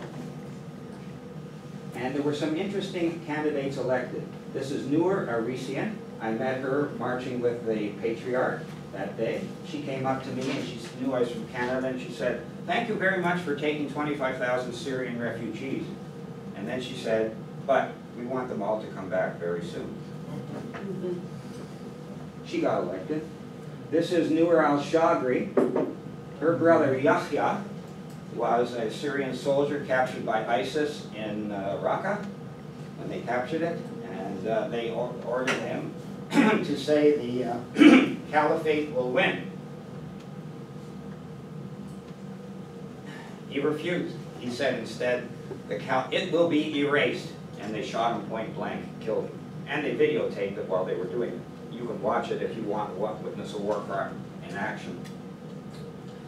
And there were some interesting candidates elected. This is Nour El-Kadri. I met her marching with the patriarch that day. She came up to me and she knew I was from Canada and she said, "Thank you very much for taking twenty-five thousand Syrian refugees." And then she said, "But we want them all to come back very soon." She got elected. This is Nour El-Kadri. Her brother Yahya was a Syrian soldier captured by ISIS in uh, Raqqa when they captured it. And uh, they or ordered him to say the uh, caliphate will win. He refused. He said instead, the cal it will be erased. And they shot him point blank, killed him. And they videotaped it while they were doing it. You can watch it if you want to witness a war crime in action.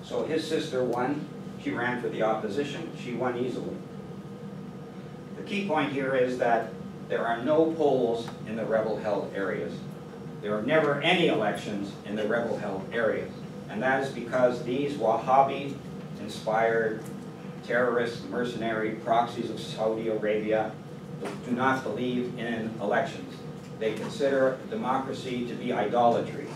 So his sister won. She ran for the opposition. She won easily. The key point here is that there are no polls in the rebel-held areas. There are never any elections in the rebel-held areas. And that is because these Wahhabi-inspired terrorist mercenary proxies of Saudi Arabia do not believe in elections. They consider democracy to be idolatry.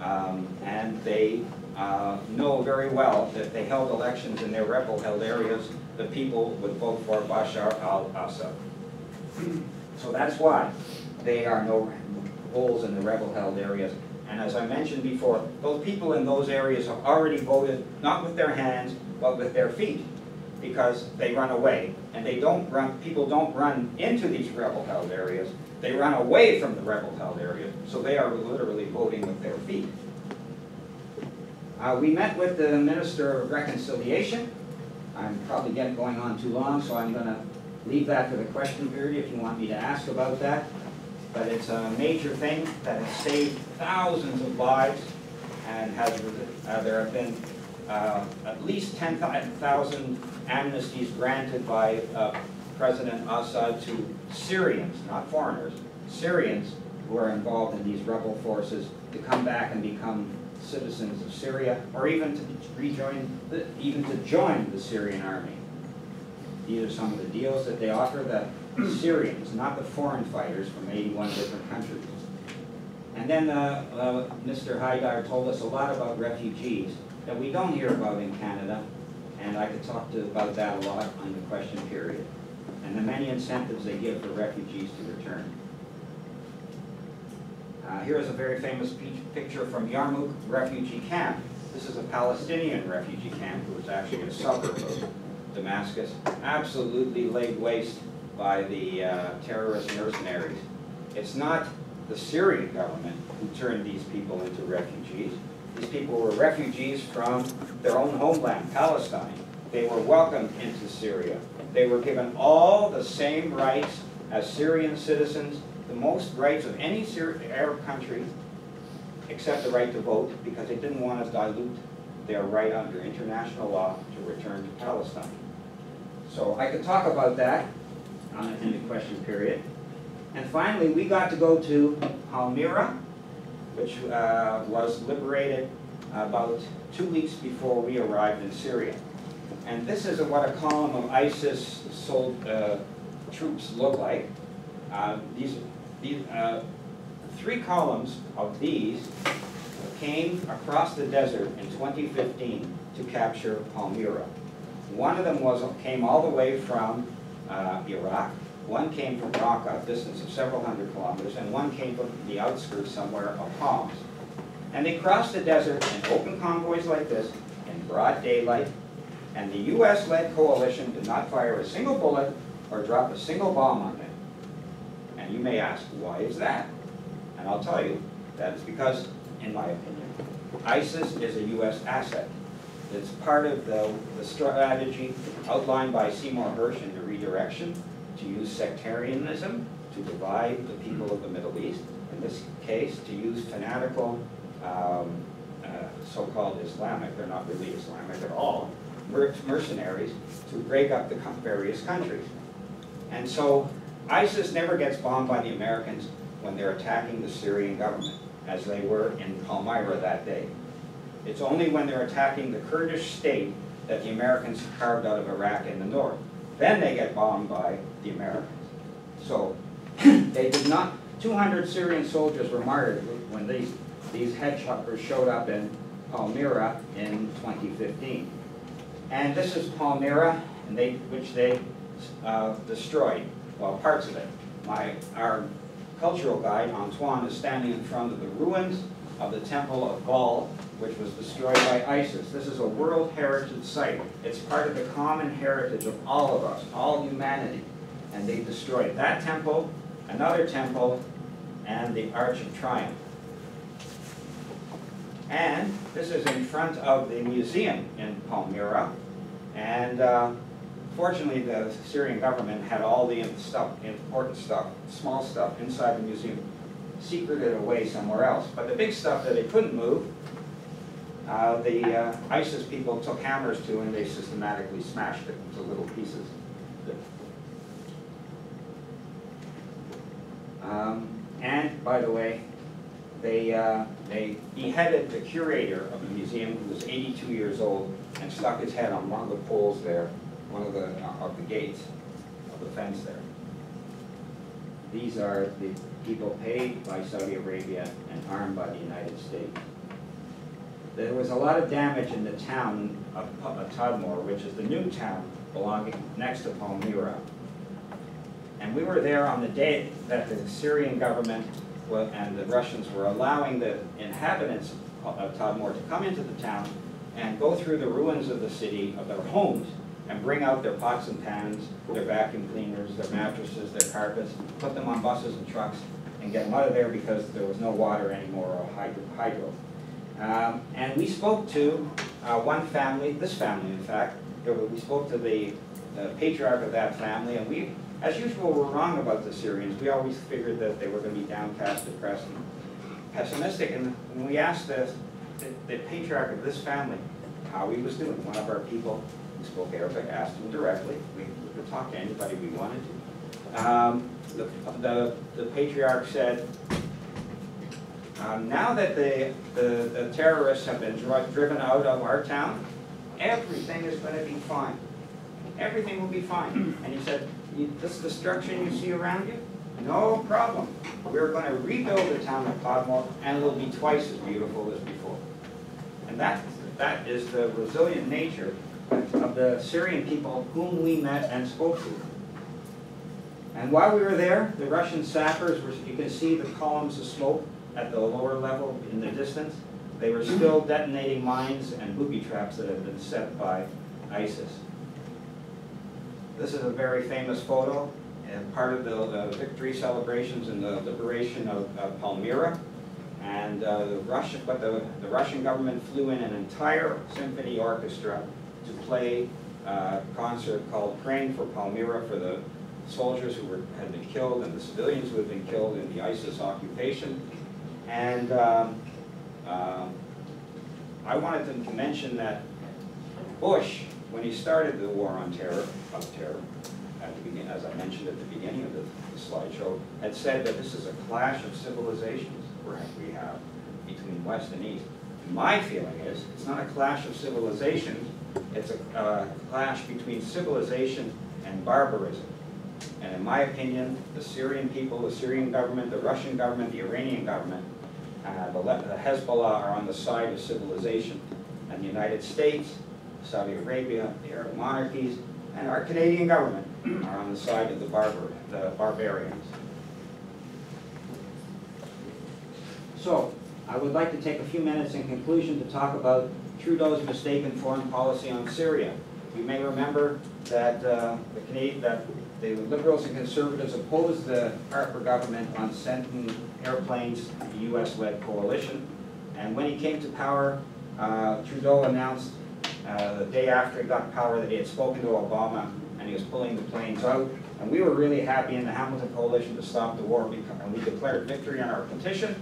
Um, and they uh, know very well that if they held elections in their rebel-held areas, the people would vote for Bashar al-Assad. So that's why there are no polls in the rebel-held areas. And as I mentioned before, those people in those areas have already voted, not with their hands, but with their feet, because they run away. And they don't run, people don't run into these rebel-held areas. They run away from the rebel-held areas. So they are literally voting with their feet. Uh, we met with the Minister of Reconciliation. I'm probably getting going on too long, so I'm going to leave that for the question period if you want me to ask about that. But it's a major thing that has saved thousands of lives, and has, uh, there have been uh, at least ten thousand amnesties granted by uh, President Assad to Syrians, not foreigners, Syrians who are involved in these rebel forces to come back and become citizens of Syria, or even to rejoin, the, even to join the Syrian army. These are some of the deals that they offer the Syrians, not the foreign fighters from eighty-one different countries. And then uh, uh, Mister Haidar told us a lot about refugees that we don't hear about in Canada, and I could talk to about that a lot on the question period, and the many incentives they give for refugees to return. Uh, here is a very famous picture from Yarmouk refugee camp. This is a Palestinian refugee camp, who was actually a suburb of Damascus, absolutely laid waste by the uh, terrorist mercenaries. It's not the Syrian government who turned these people into refugees. These people were refugees from their own homeland, Palestine. They were welcomed into Syria. They were given all the same rights as Syrian citizens, the most rights of any Arab country, except the right to vote, because they didn't want to dilute their right under international law to return to Palestine. So I could talk about that on the end of question period. And finally, we got to go to Palmyra, which uh, was liberated about two weeks before we arrived in Syria. And this is what a column of ISIS sold, uh, troops look like. Uh, these, these uh, three columns of these came across the desert in twenty fifteen to capture Palmyra. One of them was, came all the way from Uh, Iraq, One came from Raqqa, a distance of several hundred kilometers, and one came from the outskirts somewhere of Homs. And they crossed the desert in open convoys like this, in broad daylight, and the U S-led coalition did not fire a single bullet or drop a single bomb on them. And you may ask, why is that? And I'll tell you, that is because, in my opinion, ISIS is a U S asset. It's part of the, the strategy outlined by Seymour Hersh in The Redirection to use sectarianism to divide the people of the Middle East, in this case to use fanatical, um, uh, so-called Islamic, they're not really Islamic at all, mer mercenaries to break up the various countries. And so ISIS never gets bombed by the Americans when they're attacking the Syrian government, as they were in Palmyra that day. It's only when they're attacking the Kurdish state that the Americans carved out of Iraq in the north. Then they get bombed by the Americans. So they did not, two hundred Syrian soldiers were martyred when these, these hedgehoggers showed up in Palmyra in twenty fifteen. And this is Palmyra, and they, which they uh, destroyed, well, parts of it. My, our cultural guide, Antoine, is standing in front of the ruins of the Temple of Baal, which was destroyed by ISIS. This is a World Heritage Site. It's part of the common heritage of all of us, all humanity. And they destroyed that temple, another temple, and the Arch of Triumph. And this is in front of the museum in Palmyra. And uh, fortunately, the Syrian government had all the stuff, important stuff, small stuff, inside the museum, secreted away somewhere else. But the big stuff that they couldn't move, Uh, the uh, ISIS people took hammers to, and they systematically smashed it into little pieces. Um, and, by the way, they, uh, they beheaded the curator of the museum, who was eighty-two years old, and stuck his head on one of the poles there, one of the, uh, of the gates of the fence there. These are the people paid by Saudi Arabia and armed by the United States. There was a lot of damage in the town of Tadmor, which is the new town belonging next to Palmyra. And we were there on the day that the Syrian government and the Russians were allowing the inhabitants of Tadmor to come into the town and go through the ruins of the city, of their homes, and bring out their pots and pans, their vacuum cleaners, their mattresses, their carpets, put them on buses and trucks, and get them out of there because there was no water anymore or hydro. hydro. Um, and we spoke to uh, one family, this family in fact, we spoke to the, the patriarch of that family, and we, as usual, were wrong about the Syrians. We always figured that they were going to be downcast, depressed, and pessimistic, and when we asked the, the, the patriarch of this family how he was doing, one of our people who spoke Arabic asked him directly. We, we could talk to anybody we wanted to. Um, the, the, the patriarch said, Um, now that the, the, the terrorists have been dri driven out of our town, everything is going to be fine. Everything will be fine. And he said, you, this destruction you see around you, no problem. We're going to rebuild the town of Tadmor, and it'll be twice as beautiful as before. And that, that is the resilient nature of the Syrian people whom we met and spoke to. And while we were there, the Russian sappers, were, you can see the columns of smoke at the lower level in the distance. They were still detonating mines and booby traps that had been set by ISIS. This is a very famous photo, and part of the, the victory celebrations and the liberation of uh, Palmyra. And uh, the, Russian, but the, the Russian government flew in an entire symphony orchestra to play a concert called Praying for Palmyra for the soldiers who were, had been killed and the civilians who had been killed in the ISIS occupation. And um, um, I wanted to mention that Bush, when he started the war on terror, of terror, at the begin, as I mentioned at the beginning of the, the slideshow, had said that this is a clash of civilizations we have between West and East. My feeling is it's not a clash of civilizations; it's a uh, clash between civilization and barbarism. And in my opinion, the Syrian people, the Syrian government, the Russian government, the Iranian government, uh, the, the Hezbollah are on the side of civilization. And the United States, Saudi Arabia, the Arab monarchies, and our Canadian government are on the side of the barbar, the barbarians. So, I would like to take a few minutes in conclusion to talk about Trudeau's mistaken foreign policy on Syria. You may remember that uh, the Canadian, that the Liberals and Conservatives opposed the Harper government on sending airplanes to the U S led coalition. And when he came to power, uh, Trudeau announced uh, the day after he got power that he had spoken to Obama and he was pulling the planes out. And we were really happy in the Hamilton Coalition to Stop the War, and we declared victory on our petition,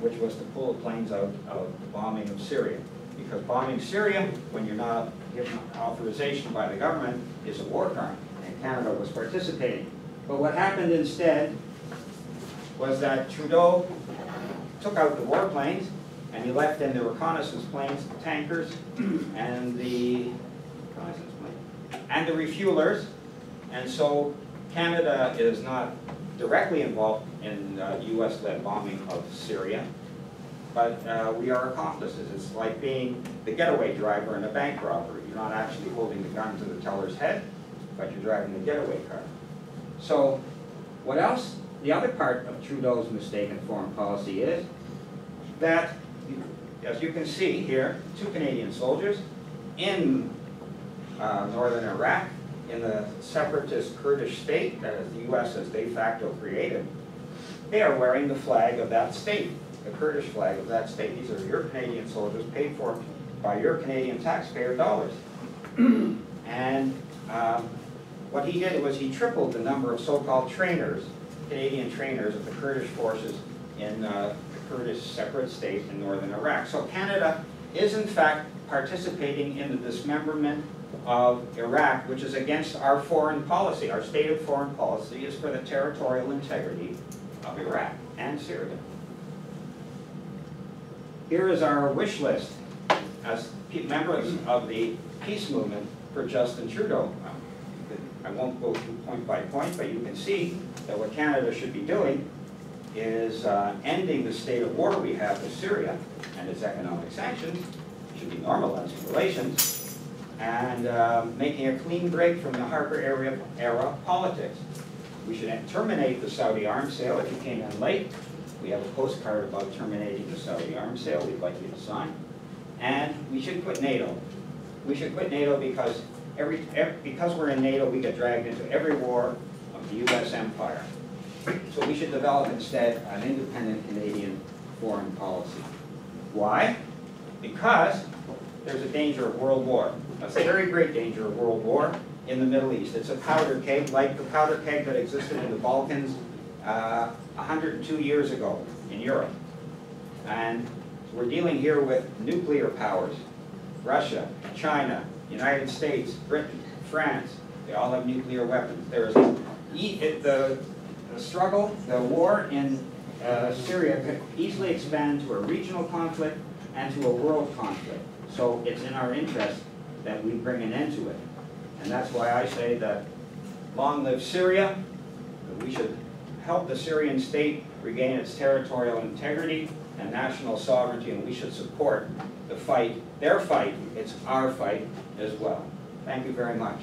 which was to pull the planes out of the bombing of Syria. Because bombing Syria, when you're not given authorization by the government, is a war crime. Canada was participating. But what happened instead was that Trudeau took out the warplanes and he left in the reconnaissance planes, the tankers, and the reconnaissance plane, and the refuelers. And so Canada is not directly involved in uh, U S led bombing of Syria, but uh, we are accomplices. It's like being the getaway driver in a bank robbery. You're not actually holding the gun to the teller's head, but you're driving the getaway car. So what else? The other part of Trudeau's mistaken foreign policy is that, as you can see here, two Canadian soldiers in uh, northern Iraq, in the separatist Kurdish state that the U S has de facto created, they are wearing the flag of that state, the Kurdish flag of that state. These are your Canadian soldiers paid for by your Canadian taxpayer dollars. And um, what he did was he tripled the number of so-called trainers, Canadian trainers of the Kurdish forces in uh, the Kurdish separate state in northern Iraq. So Canada is in fact participating in the dismemberment of Iraq, which is against our foreign policy. Our stated foreign policy is for the territorial integrity of Iraq and Syria. Here is our wish list as members of the peace movement for Justin Trudeau. I won't go through point by point, but you can see that what Canada should be doing is uh, ending the state of war we have with Syria and its economic sanctions, should be normalizing relations, and uh, making a clean break from the Harper era, era politics. We should terminate the Saudi arms sale. If you came in late, we have a postcard about terminating the Saudi arms sale we'd like you to sign. And we should quit NATO. We should quit NATO because every, every because we're in NATO, we get dragged into every war of the U S empire. So we should develop instead an independent Canadian foreign policy. Why? Because there's a danger of world war. That's a very great danger of world war in the Middle East. It's a powder keg, like the powder keg that existed in the Balkans uh, one hundred two years ago in Europe. And we're dealing here with nuclear powers. Russia, China, United States, Britain, France, they all have nuclear weapons. There is the, the struggle, the war in uh, Syria could easily expand to a regional conflict and to a world conflict. So it's in our interest that we bring an end to it. And that's why I say that long live Syria, that we should help the Syrian state regain its territorial integrity and national sovereignty, and we should support the fight, their fight, it's our fight as well. Thank you very much.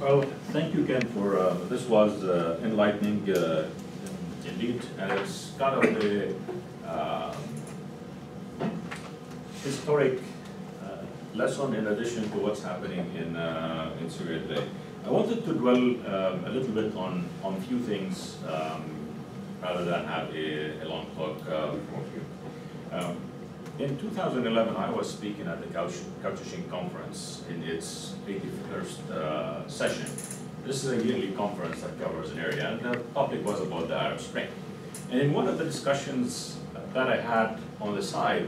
Well, thank you, Ken, for uh, this was uh, enlightening uh, indeed, and it's kind of a uh, historic uh, lesson in addition to what's happening in uh, in Syria today. I wanted to dwell um, a little bit on on a few things um, rather than have a, a long talk uh, for you. Um, in two thousand eleven, I was speaking at the Couchishing Conference in its eighty-first uh, session. This is a yearly conference that covers an area, and the topic was about the Arab Spring. And in one of the discussions that I had on the side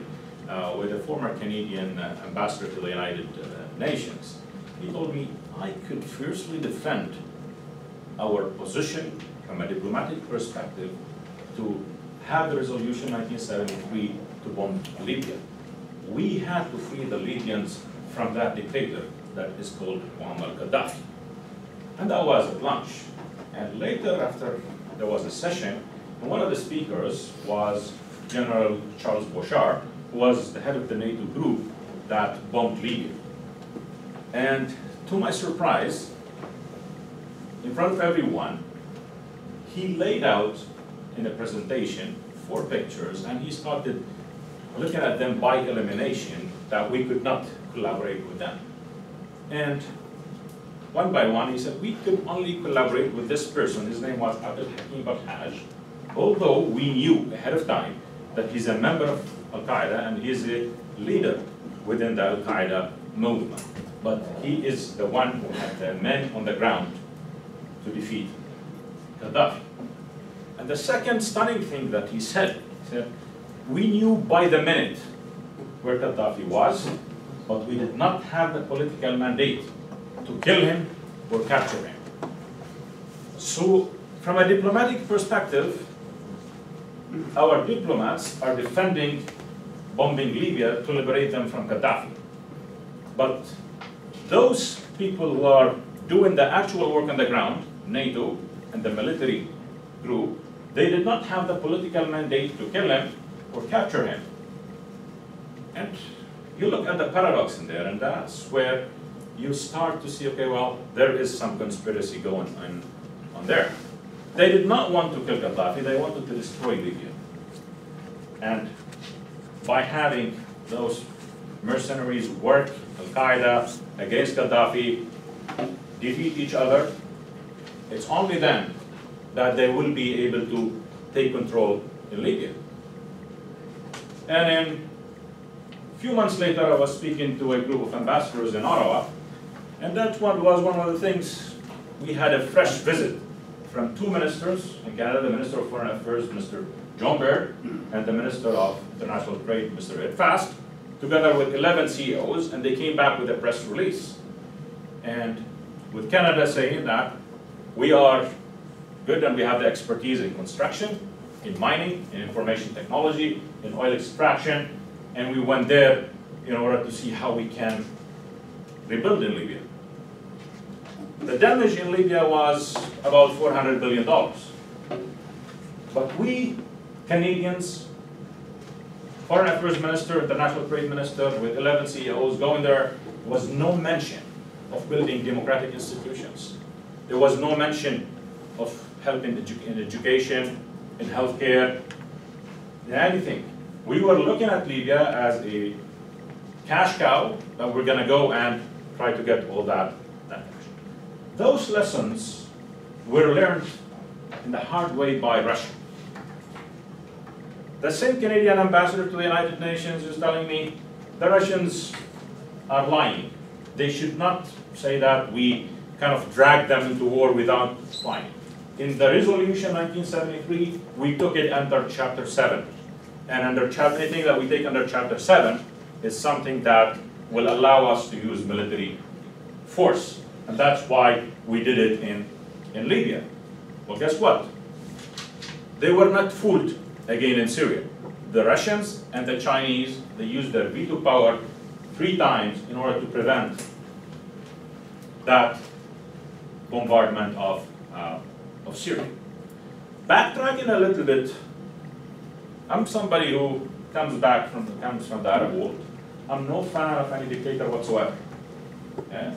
uh, with a former Canadian ambassador to the United uh, Nations, he told me I could fiercely defend our position from a diplomatic perspective to have the resolution nineteen seventy-three to bomb Libya. We had to free the Libyans from that dictator that is called Muammar Gaddafi. And I was at lunch. And later, after there was a session, one of the speakers was General Charles Bouchard, was the head of the NATO group that bombed Libya. And to my surprise, in front of everyone, he laid out in a presentation four pictures, and he started looking at them by elimination that we could not collaborate with them. And one by one, he said, we could only collaborate with this person. His name was Abdel Hakim Barhaj, although we knew ahead of time that he's a member of Al-Qaeda and he's a leader within the Al-Qaeda movement. But he is the one who had the men on the ground to defeat Gaddafi. And the second stunning thing that he said, he said, we knew by the minute where Gaddafi was, but we did not have the political mandate to kill him or capture him. So, from a diplomatic perspective, our diplomats are defending bombing Libya to liberate them from Gaddafi. But those people who are doing the actual work on the ground, NATO and the military group, they did not have the political mandate to kill him or capture him. And you look at the paradox in there, and that's where you start to see, okay, well, there is some conspiracy going on, on there. They did not want to kill Gaddafi, they wanted to destroy Libya. And by having those mercenaries work Al-Qaeda against Gaddafi, defeat each other, it's only then that they will be able to take control in Libya. And then, a few months later, I was speaking to a group of ambassadors in Ottawa, and that one was one of the things. We had a fresh visit from two ministers in Canada, the Minister of Foreign Affairs, Mister John Baird, and the Minister of International Trade, Mister Ed Fast, together with eleven C E Os, and they came back with a press release. And with Canada saying that we are good and we have the expertise in construction, in mining, in information technology, in oil extraction, and we went there in order to see how we can rebuild in Libya. The damage in Libya was about four hundred billion dollars. But we, Canadians, Foreign Affairs Minister, International Trade Minister, with eleven C E Os going there, was no mention of building democratic institutions. There was no mention of helping edu in education, in healthcare, in anything. We were looking at Libya as a cash cow that we're going to go and try to get all that. Those lessons were learned in the hard way by Russia. The same Canadian ambassador to the United Nations is telling me the Russians are lying. They should not say that we kind of dragged them into war without lying. In the resolution nineteen seventy-three, we took it under Chapter seven. And under chapter, anything that we take under Chapter seven is something that will allow us to use military force. And that's why we did it in, in Libya. Well, guess what? They were not fooled again in Syria. The Russians and the Chinese, they used their veto power three times in order to prevent that bombardment of, uh, of Syria. Backtracking a little bit, I'm somebody who comes back from the, comes from the Arab world. I'm no fan of any dictator whatsoever. Yeah?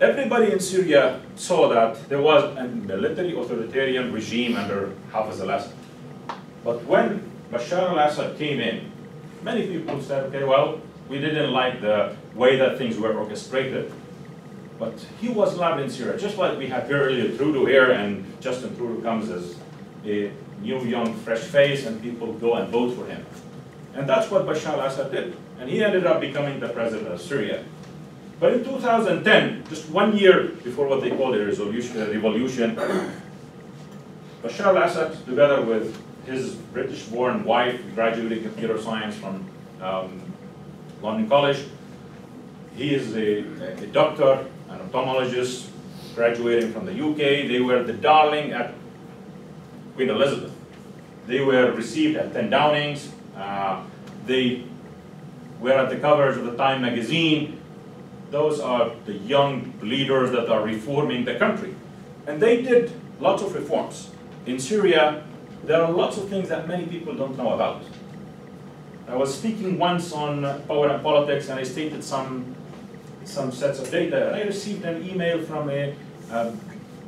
Everybody in Syria saw that there was a military authoritarian regime under Hafez al-Assad. But when Bashar al-Assad came in, many people said, okay, well, we didn't like the way that things were orchestrated. But he was loved in Syria, just like we had very earlier Trudeau here, and Justin Trudeau comes as a new, young, fresh face, and people go and vote for him. And that's what Bashar al-Assad did. And he ended up becoming the president of Syria. But in two thousand ten, just one year before what they call the resolution, a revolution, Bashar al-Assad, together with his British-born wife, graduating computer science from um, London College, he is a, a doctor, an ophthalmologist, graduating from the U K. They were the darling at Queen Elizabeth. They were received at ten Downings. Uh, they were at the covers of the Time magazine. Those are the young leaders that are reforming the country. And they did lots of reforms. In Syria, there are lots of things that many people don't know about. I was speaking once on power and politics, and I stated some some sets of data. And I received an email from a, a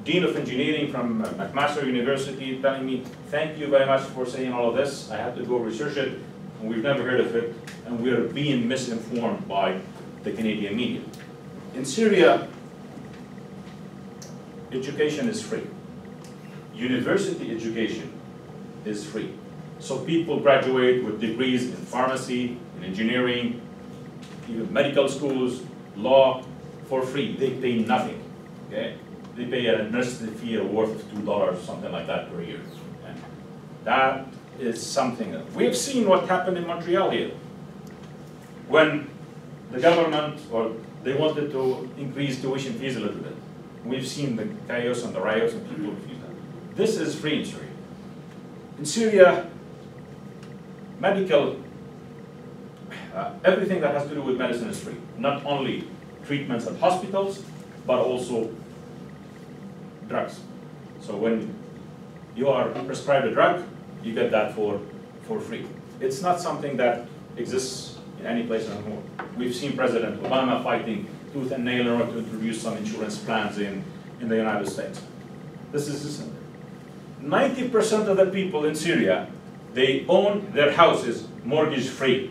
dean of engineering from McMaster University telling me, "Thank you very much for saying all of this. I had to go research it, and we've never heard of it, and we are being misinformed by the Canadian media." In Syria, education is free. University education is free. So people graduate with degrees in pharmacy, in engineering, even medical schools, law, for free. They pay nothing. Okay? They pay a nursery fee worth of two dollars, something like that per year. And that is something that we have seen what happened in Montreal here. When the government, or they wanted to increase tuition fees a little bit. We've seen the chaos and the riots and people refuse that. This is free in Syria. In Syria, medical, uh, everything that has to do with medicine is free. Not only treatments at hospitals, but also drugs. So when you are prescribed a drug, you get that for, for free. It's not something that exists in any place in the world. We've seen President Obama fighting tooth and nail in order to introduce some insurance plans in, in the United States. This is ninety percent of the people in Syria, they own their houses mortgage-free.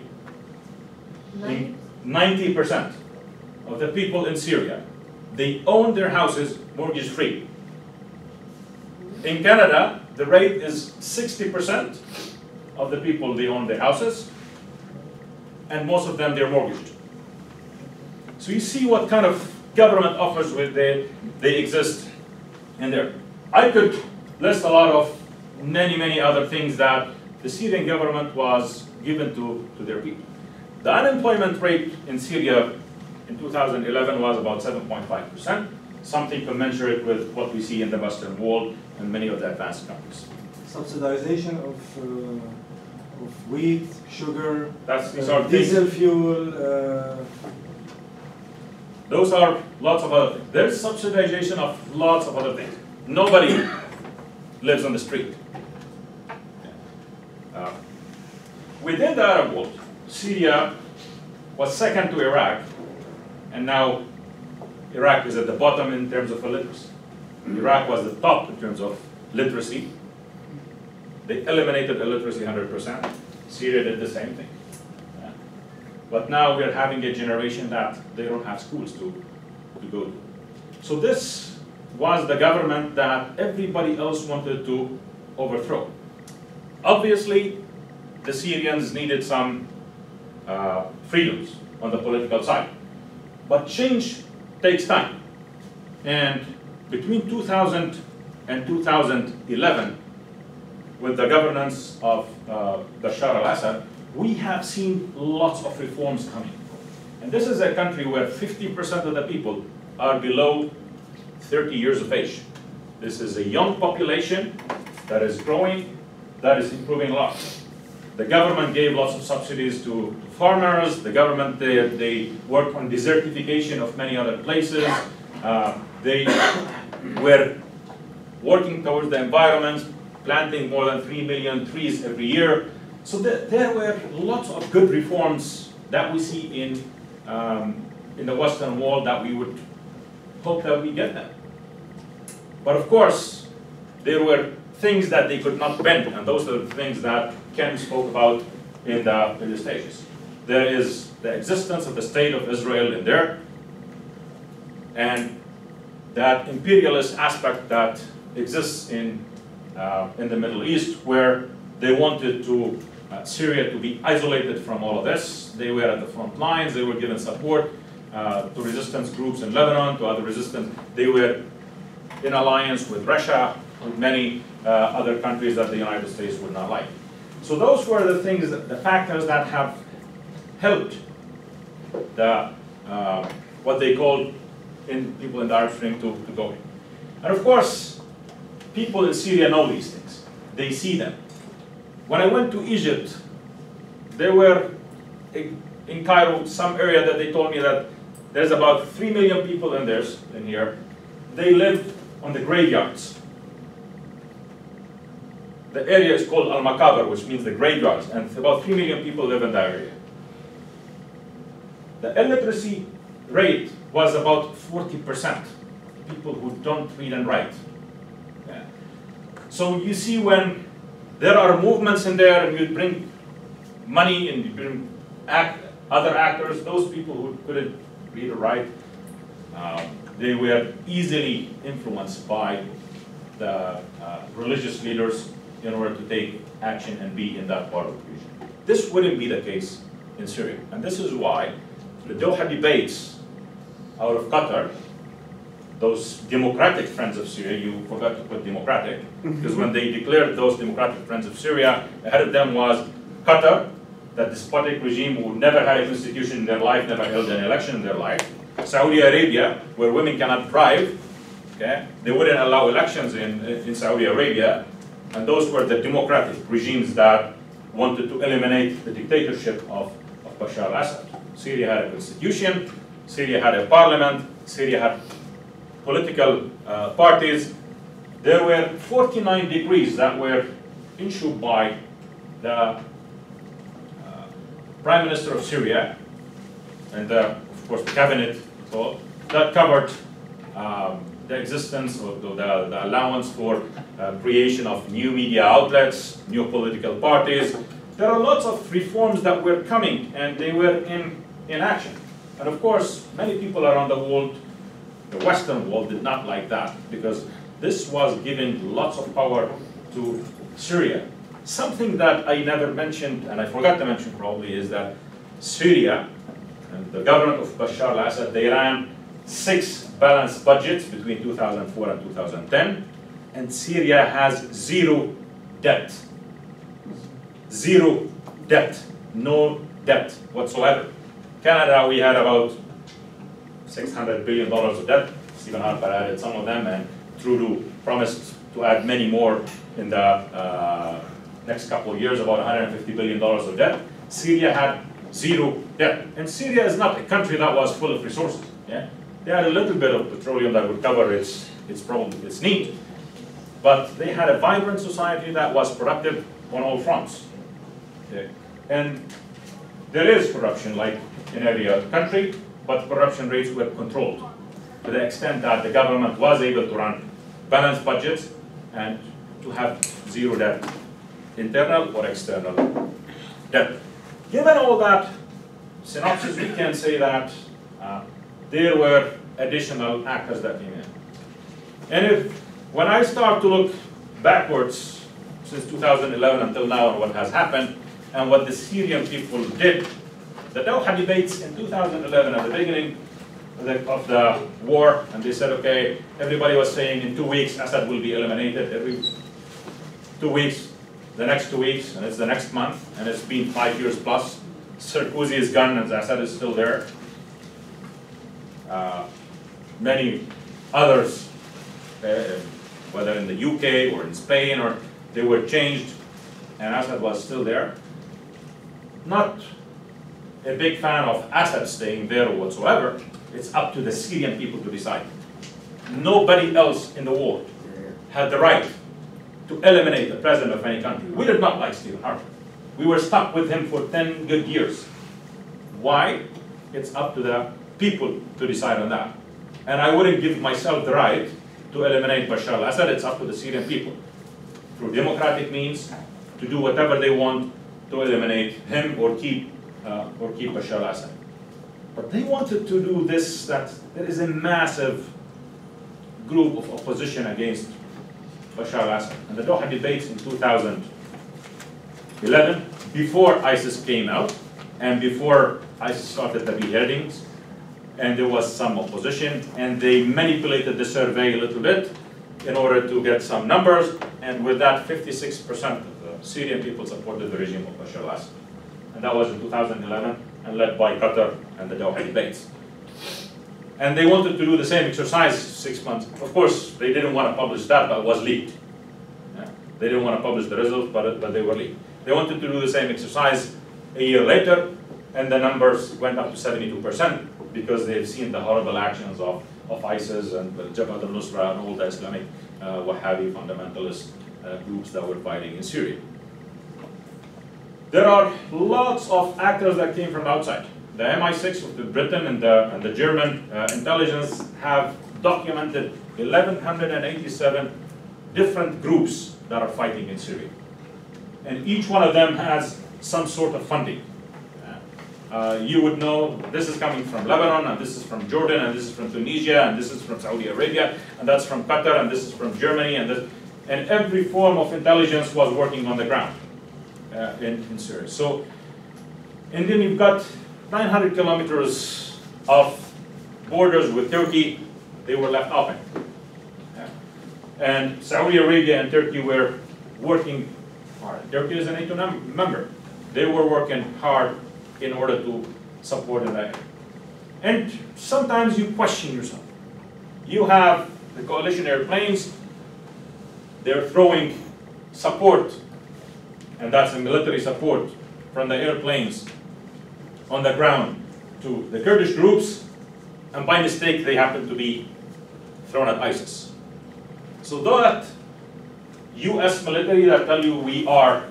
ninety percent of the people in Syria, they own their houses mortgage-free. In Canada, the rate is sixty percent of the people, they own their houses, and most of them, they're mortgaged. So you see what kind of government offers where they, they exist in there. I could list a lot of many, many other things that the Syrian government was given to, to their people. The unemployment rate in Syria in two thousand eleven was about seven point five percent, something commensurate with what we see in the Western world and many of the advanced countries. Subsidization of, uh, of wheat, sugar, That's, these uh, are diesel things. fuel. Uh, those are lots of other things. There's subsidization of lots of other things. Nobody lives on the street. Uh, within the Arab world, Syria was second to Iraq, and now Iraq is at the bottom in terms of literacy. Iraq was the top in terms of literacy. They eliminated illiteracy one hundred percent. Syria did the same thing. Yeah. But now we're having a generation that they don't have schools to, to go to. So this was the government that everybody else wanted to overthrow. Obviously, the Syrians needed some uh, freedoms on the political side. But change takes time. And between two thousand and two thousand eleven, with the governance of uh, Bashar al-Assad, we have seen lots of reforms coming. And this is a country where fifty percent of the people are below thirty years of age. This is a young population that is growing, that is improving a lot. The government gave lots of subsidies to farmers. The government, they, they worked on desertification of many other places. Uh, they were working towards the environment, planting more than three million trees every year. So th there were lots of good reforms that we see in, um, in the Western world that we would hope that we get them. But of course, there were things that they could not bend, and those are the things that Ken spoke about in the, in the stages. There is the existence of the state of Israel in there, and that imperialist aspect that exists in, uh, in the Middle East, where they wanted to, uh, Syria to be isolated from all of this. They were at the front lines, they were given support uh, to resistance groups in Lebanon, to other resistance. They were in alliance with Russia, with many uh, other countries that the United States would not like. So those were the things, that, the factors that have helped the, uh, what they called in people in the Arab Spring to, to go in. And of course, people in Syria know these things. They see them. When I went to Egypt, there were, in Cairo, some area that they told me that there's about three million people in, there, in here. They live on the graveyards. The area is called Al-Maqabir, which means the graveyards, and about three million people live in that area. The illiteracy rate was about forty percent, people who don't read and write. Yeah. So you see, when there are movements in there, and you bring money and you bring act, other actors, those people who couldn't read or write, um, they were easily influenced by the uh, religious leaders in order to take action and be in that part of the region. This wouldn't be the case in Syria. And this is why the Doha debates out of Qatar, those democratic friends of Syria, you forgot to put democratic, because when they declared those democratic friends of Syria, ahead of them was Qatar, that despotic regime who never had a constitution in their life, never held an election in their life. Saudi Arabia, where women cannot drive, okay? They wouldn't allow elections in, in Saudi Arabia. And those were the democratic regimes that wanted to eliminate the dictatorship of, of Bashar al-Assad. Syria had a constitution, Syria had a parliament, Syria had political uh, parties. There were forty-nine decrees that were issued by the uh, Prime Minister of Syria and, the, of course, the cabinet so, that covered um, the existence or the, the allowance for uh, creation of new media outlets, new political parties. There are lots of reforms that were coming, and they were in, in action. And of course, many people around the world, the Western world, did not like that, because this was giving lots of power to Syria. Something that I never mentioned, and I forgot to mention probably, is that Syria and the government of Bashar al-Assad, they ran six balanced budgets between two thousand four and two thousand ten, and Syria has zero debt. Zero debt. No debt whatsoever. Canada, we had about six hundred billion dollars of debt. Stephen Harper added some of them, and Trudeau promised to add many more in the uh, next couple of years, about one hundred fifty billion dollars of debt. Syria had zero debt. And Syria is not a country that was full of resources. Yeah? They had a little bit of petroleum that would cover its, its problem, its need. But they had a vibrant society that was productive on all fronts. Okay. And there is corruption, like in every other country, but corruption rates were controlled to the extent that the government was able to run balanced budgets and to have zero debt, internal or external debt. Given all that synopsis, we can say that uh, there were additional actors that came in. And if, when I start to look backwards since two thousand eleven until now, and what has happened, and what the Syrian people did, the Doha debates in two thousand eleven, at the beginning of the, of the war, and they said, okay, everybody was saying in two weeks Assad will be eliminated. Every two weeks, the next two weeks, and it's the next month, and it's been five years plus. Sarkozy is gone, and Assad is still there. Uh, many others, uh, whether in the U K or in Spain, or they were changed, and Assad was still there. Not a big fan of Assad staying there or whatsoever. It's up to the Syrian people to decide. Nobody else in the world had the right to eliminate the president of any country. We did not like Stephen Harper. We were stuck with him for ten good years. Why? It's up to the people to decide on that. And I wouldn't give myself the right to eliminate Bashar al-Assad. It's up to the Syrian people, through democratic means, to do whatever they want to eliminate him or keep, uh, or keep Bashar al-Assad. But they wanted to do this, that there is a massive group of opposition against Bashar al-Assad. And the Doha debates in two thousand eleven, before ISIS came out, and before ISIS started the beheadings, and there was some opposition, and they manipulated the survey a little bit in order to get some numbers, and with that, fifty-six percent of the Syrian people supported the regime of Bashar al-Assad. And that was in two thousand eleven, and led by Qatar and the Doha debates. And they wanted to do the same exercise six months. Of course, they didn't want to publish that, but it was leaked. Yeah. They didn't want to publish the results, but, but they were leaked. They wanted to do the same exercise a year later, and the numbers went up to seventy-two percent, because they've seen the horrible actions of, of ISIS and Jabhat al-Nusra and all the Islamic uh, Wahhabi fundamentalist uh, groups that were fighting in Syria. There are lots of actors that came from outside. The M I six of Britain and the, and the German uh, intelligence have documented eleven eighty-seven different groups that are fighting in Syria. And each one of them has some sort of funding. Uh, you would know this is coming from Lebanon, and this is from Jordan, and this is from Tunisia, and this is from Saudi Arabia, and that's from Qatar, and this is from Germany, and this, and every form of intelligence was working on the ground uh, in, in Syria. So, and then you've got nine hundred kilometers of borders with Turkey, they were left open. Yeah. And Saudi Arabia and Turkey were working hard. Turkey is a NATO member. They were working hard in order to support an area. And sometimes you question yourself. You have the coalition airplanes, they're throwing support, and that's the military support from the airplanes on the ground to the Kurdish groups, and by mistake they happen to be thrown at ISIS. So though that U S military that tell you we are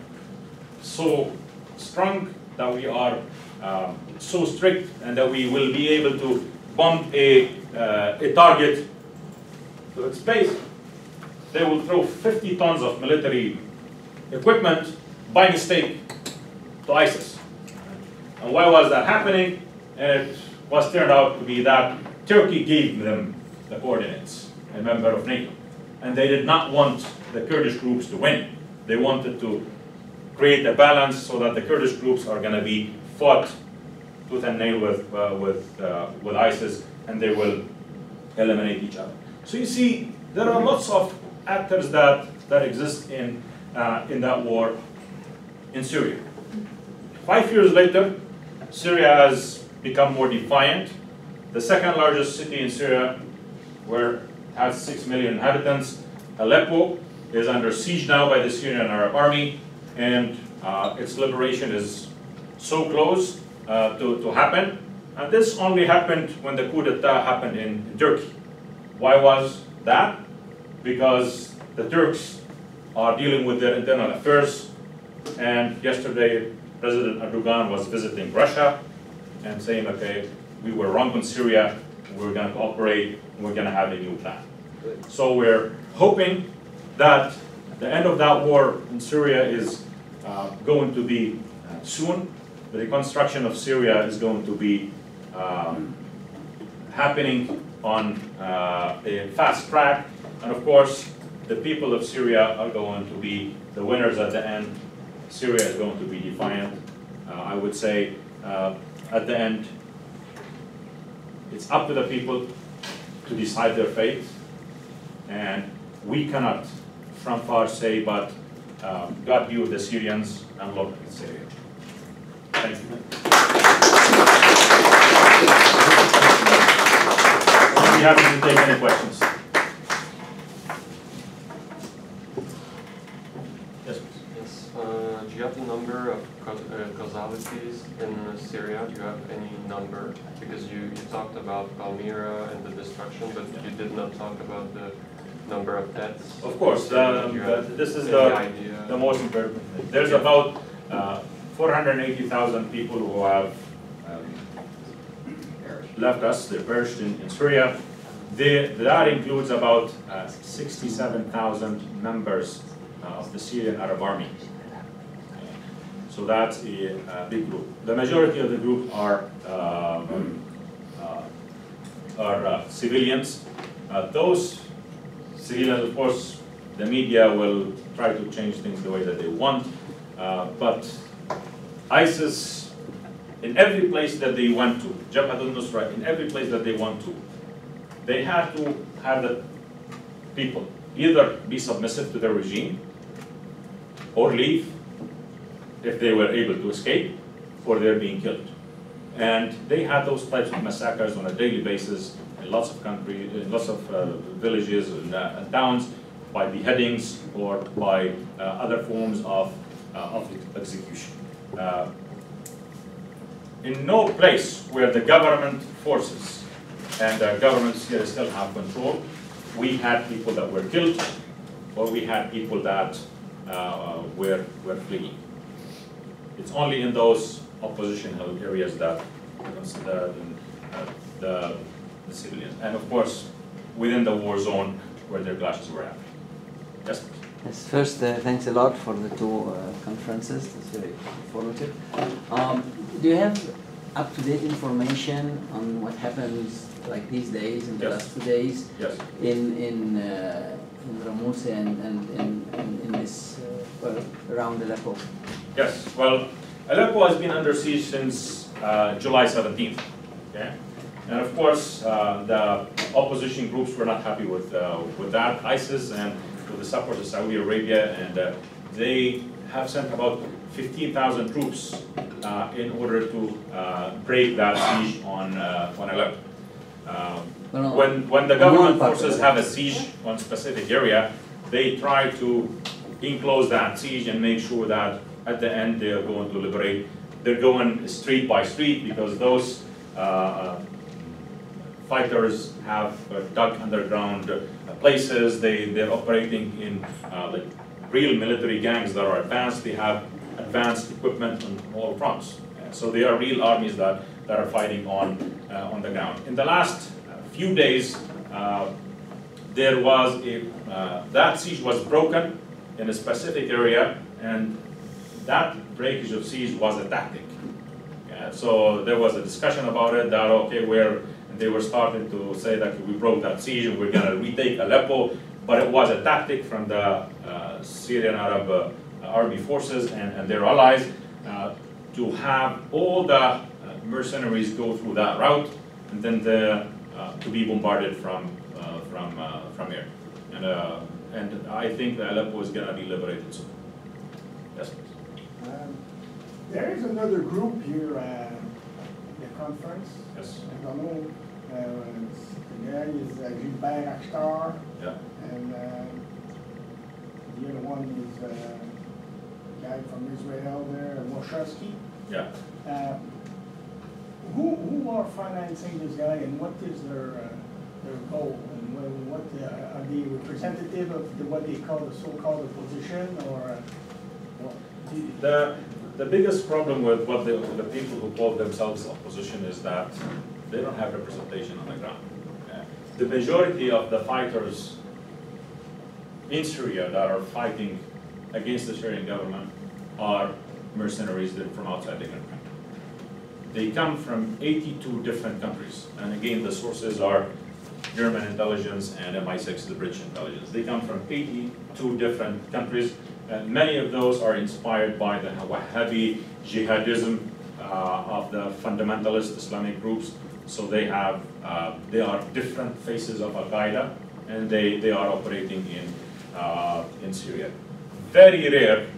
so strong, that we are um, so strict, and that we will be able to bomb a, uh, a target to its base, they will throw fifty tons of military equipment by mistake to ISIS. And why was that happening? And it was turned out to be that Turkey gave them the coordinates, a member of NATO. And they did not want the Kurdish groups to win. They wanted to create a balance so that the Kurdish groups are going to be fought tooth and nail with, uh, with, uh, with ISIS, and they will eliminate each other. So you see, there are lots of actors that, that exist in, uh, in that war in Syria. Five years later, Syria has become more defiant. The second largest city in Syria, where has six million inhabitants, Aleppo, is under siege now by the Syrian Arab Army. And uh, its liberation is so close uh, to, to happen. And this only happened when the coup d'etat happened in Turkey. Why was that? Because the Turks are dealing with their internal affairs. And yesterday, President Erdogan was visiting Russia and saying, okay, we were wrong on Syria, we're going to cooperate, we're going to have a new plan. So we're hoping that the end of that war in Syria is uh, going to be uh, soon. The reconstruction of Syria is going to be um, happening on uh, a fast track. And of course, the people of Syria are going to be the winners at the end. Syria is going to be defiant. Uh, I would say uh, at the end, it's up to the people to decide their fate. And we cannot from far say, but um, God view the Syrians and look at Syria. Thank you. I'll be happy to take any questions. Yes, please. Yes. Uh, do you have the number of casualties in Syria? Do you have any number? Because you, you talked about Palmyra and the destruction, but yeah. you did not talk about the number of deaths. Of course, um, this is the, the most important thing. There's about uh, four hundred eighty thousand people who have um, left us. They perished in, in Syria. They, that includes about uh, sixty-seven thousand members uh, of the Syrian Arab Army. So that's a, a big group. The majority of the group are um, uh, are uh, civilians. Uh, those civilians, of course, the media will try to change things the way that they want. Uh, but ISIS, in every place that they went to, Jabhat al-Nusra, in every place that they went to, they had to have the people either be submissive to their regime or leave if they were able to escape, or they're being killed. And they had those types of massacres on a daily basis in lots of countries, in lots of uh, villages and uh, towns, by beheadings or by uh, other forms of, uh, of execution. Uh, in no place where the government forces and the governments here still have control, we had people that were killed or we had people that uh, were, were fleeing. It's only in those opposition held areas that we consider uh, the, the civilians. And of course, within the war zone where their clashes were happening. Yes? Yes, first, uh, thanks a lot for the two uh, conferences. That's very informative. Um, do you have up-to-date information on what happens like these days, in the yes. last two days, yes. in in, uh, in Ramousse and, and in, in this, well, around Aleppo? Yes, well, Aleppo has been under siege since uh, July seventeenth. Okay? And of course, uh, the opposition groups were not happy with, uh, with that, ISIS and with the support of Saudi Arabia, and uh, they have sent about fifteen thousand troops uh, in order to uh, break that siege on, uh, on Aleppo. Uh, when, when the government forces have a siege on a specific area, they try to enclose that siege and make sure that at the end they are going to liberate. They're going street by street because those uh, fighters have uh, dug underground uh, places. They, they're operating in uh, like real military gangs that are advanced. They have advanced equipment on all fronts. Uh, so they are real armies that, that are fighting on, uh, on the ground. In the last uh, few days, uh, there was a, uh, that siege was broken in a specific area, and that breakage of siege was a tactic. Uh, so there was a discussion about it that, okay, we're they were starting to say that we broke that siege and we're going to retake Aleppo, but it was a tactic from the uh, Syrian Arab uh, army forces and, and their allies uh, to have all the uh, mercenaries go through that route and then the, uh, to be bombarded from uh, from uh, from here. And uh, and I think that Aleppo is going to be liberated soon. Yes, please. Um, there is another group here uh, at the conference. Yes. I don't know. Uh, the guy is uh, Gilbert Akhtar, yeah. and uh, the other one is uh, a guy from Israel there, Moshersky. Yeah. Uh, who who are financing this guy, and what is their uh, their goal, and what, what uh, are they representative of the, what they call the so-called opposition, or uh, what? The the biggest problem with what the, the people who call themselves opposition is that they don't have representation on the ground. Okay. The majority of the fighters in Syria that are fighting against the Syrian government are mercenaries that are from outside the country. They come from eighty-two different countries. And again, the sources are German intelligence and M I six, the British intelligence. They come from eighty-two different countries. And many of those are inspired by the Wahhabi jihadism uh, of the fundamentalist Islamic groups. So they have, uh, they are different faces of Al Qaeda, and they, they are operating in uh, in Syria. Very rare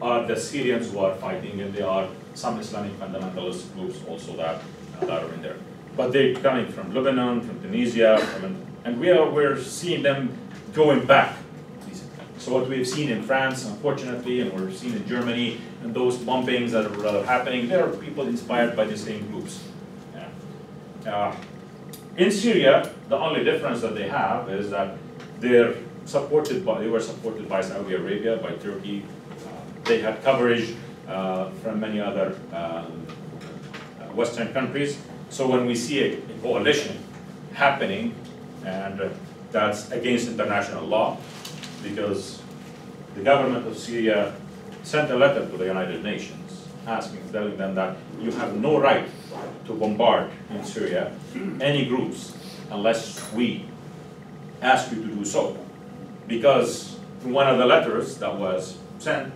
are the Syrians who are fighting, and there are some Islamic fundamentalist groups also that uh, that are in there. But they're coming from Lebanon, from Tunisia, from, and we are we're seeing them going back. So what we've seen in France, unfortunately, and we've seen in Germany, and those bombings that are, that are happening, there are people inspired by the same groups. Uh, in Syria, the only difference that they have is that they're supported by, they were supported by Saudi Arabia, by Turkey. Uh, they had coverage uh, from many other uh, Western countries. So when we see a, a coalition happening, and uh, that's against international law, because the government of Syria sent a letter to the United Nations asking, telling them that you have no right to bombard in Syria any groups unless we ask you to do so. Because in one of the letters that was sent,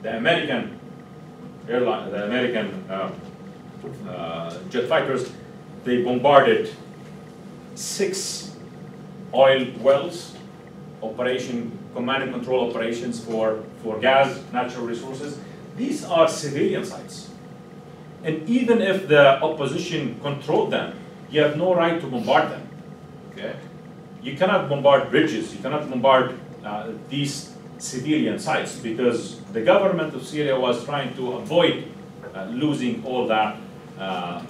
the American airline, the American uh, uh, jet fighters, they bombarded six oil wells, operation, command and control operations for, for gas, natural resources. These are civilian sites. And even if the opposition controlled them, you have no right to bombard them. Okay? You cannot bombard bridges, you cannot bombard uh, these civilian sites, because the government of Syria was trying to avoid uh, losing all that uh,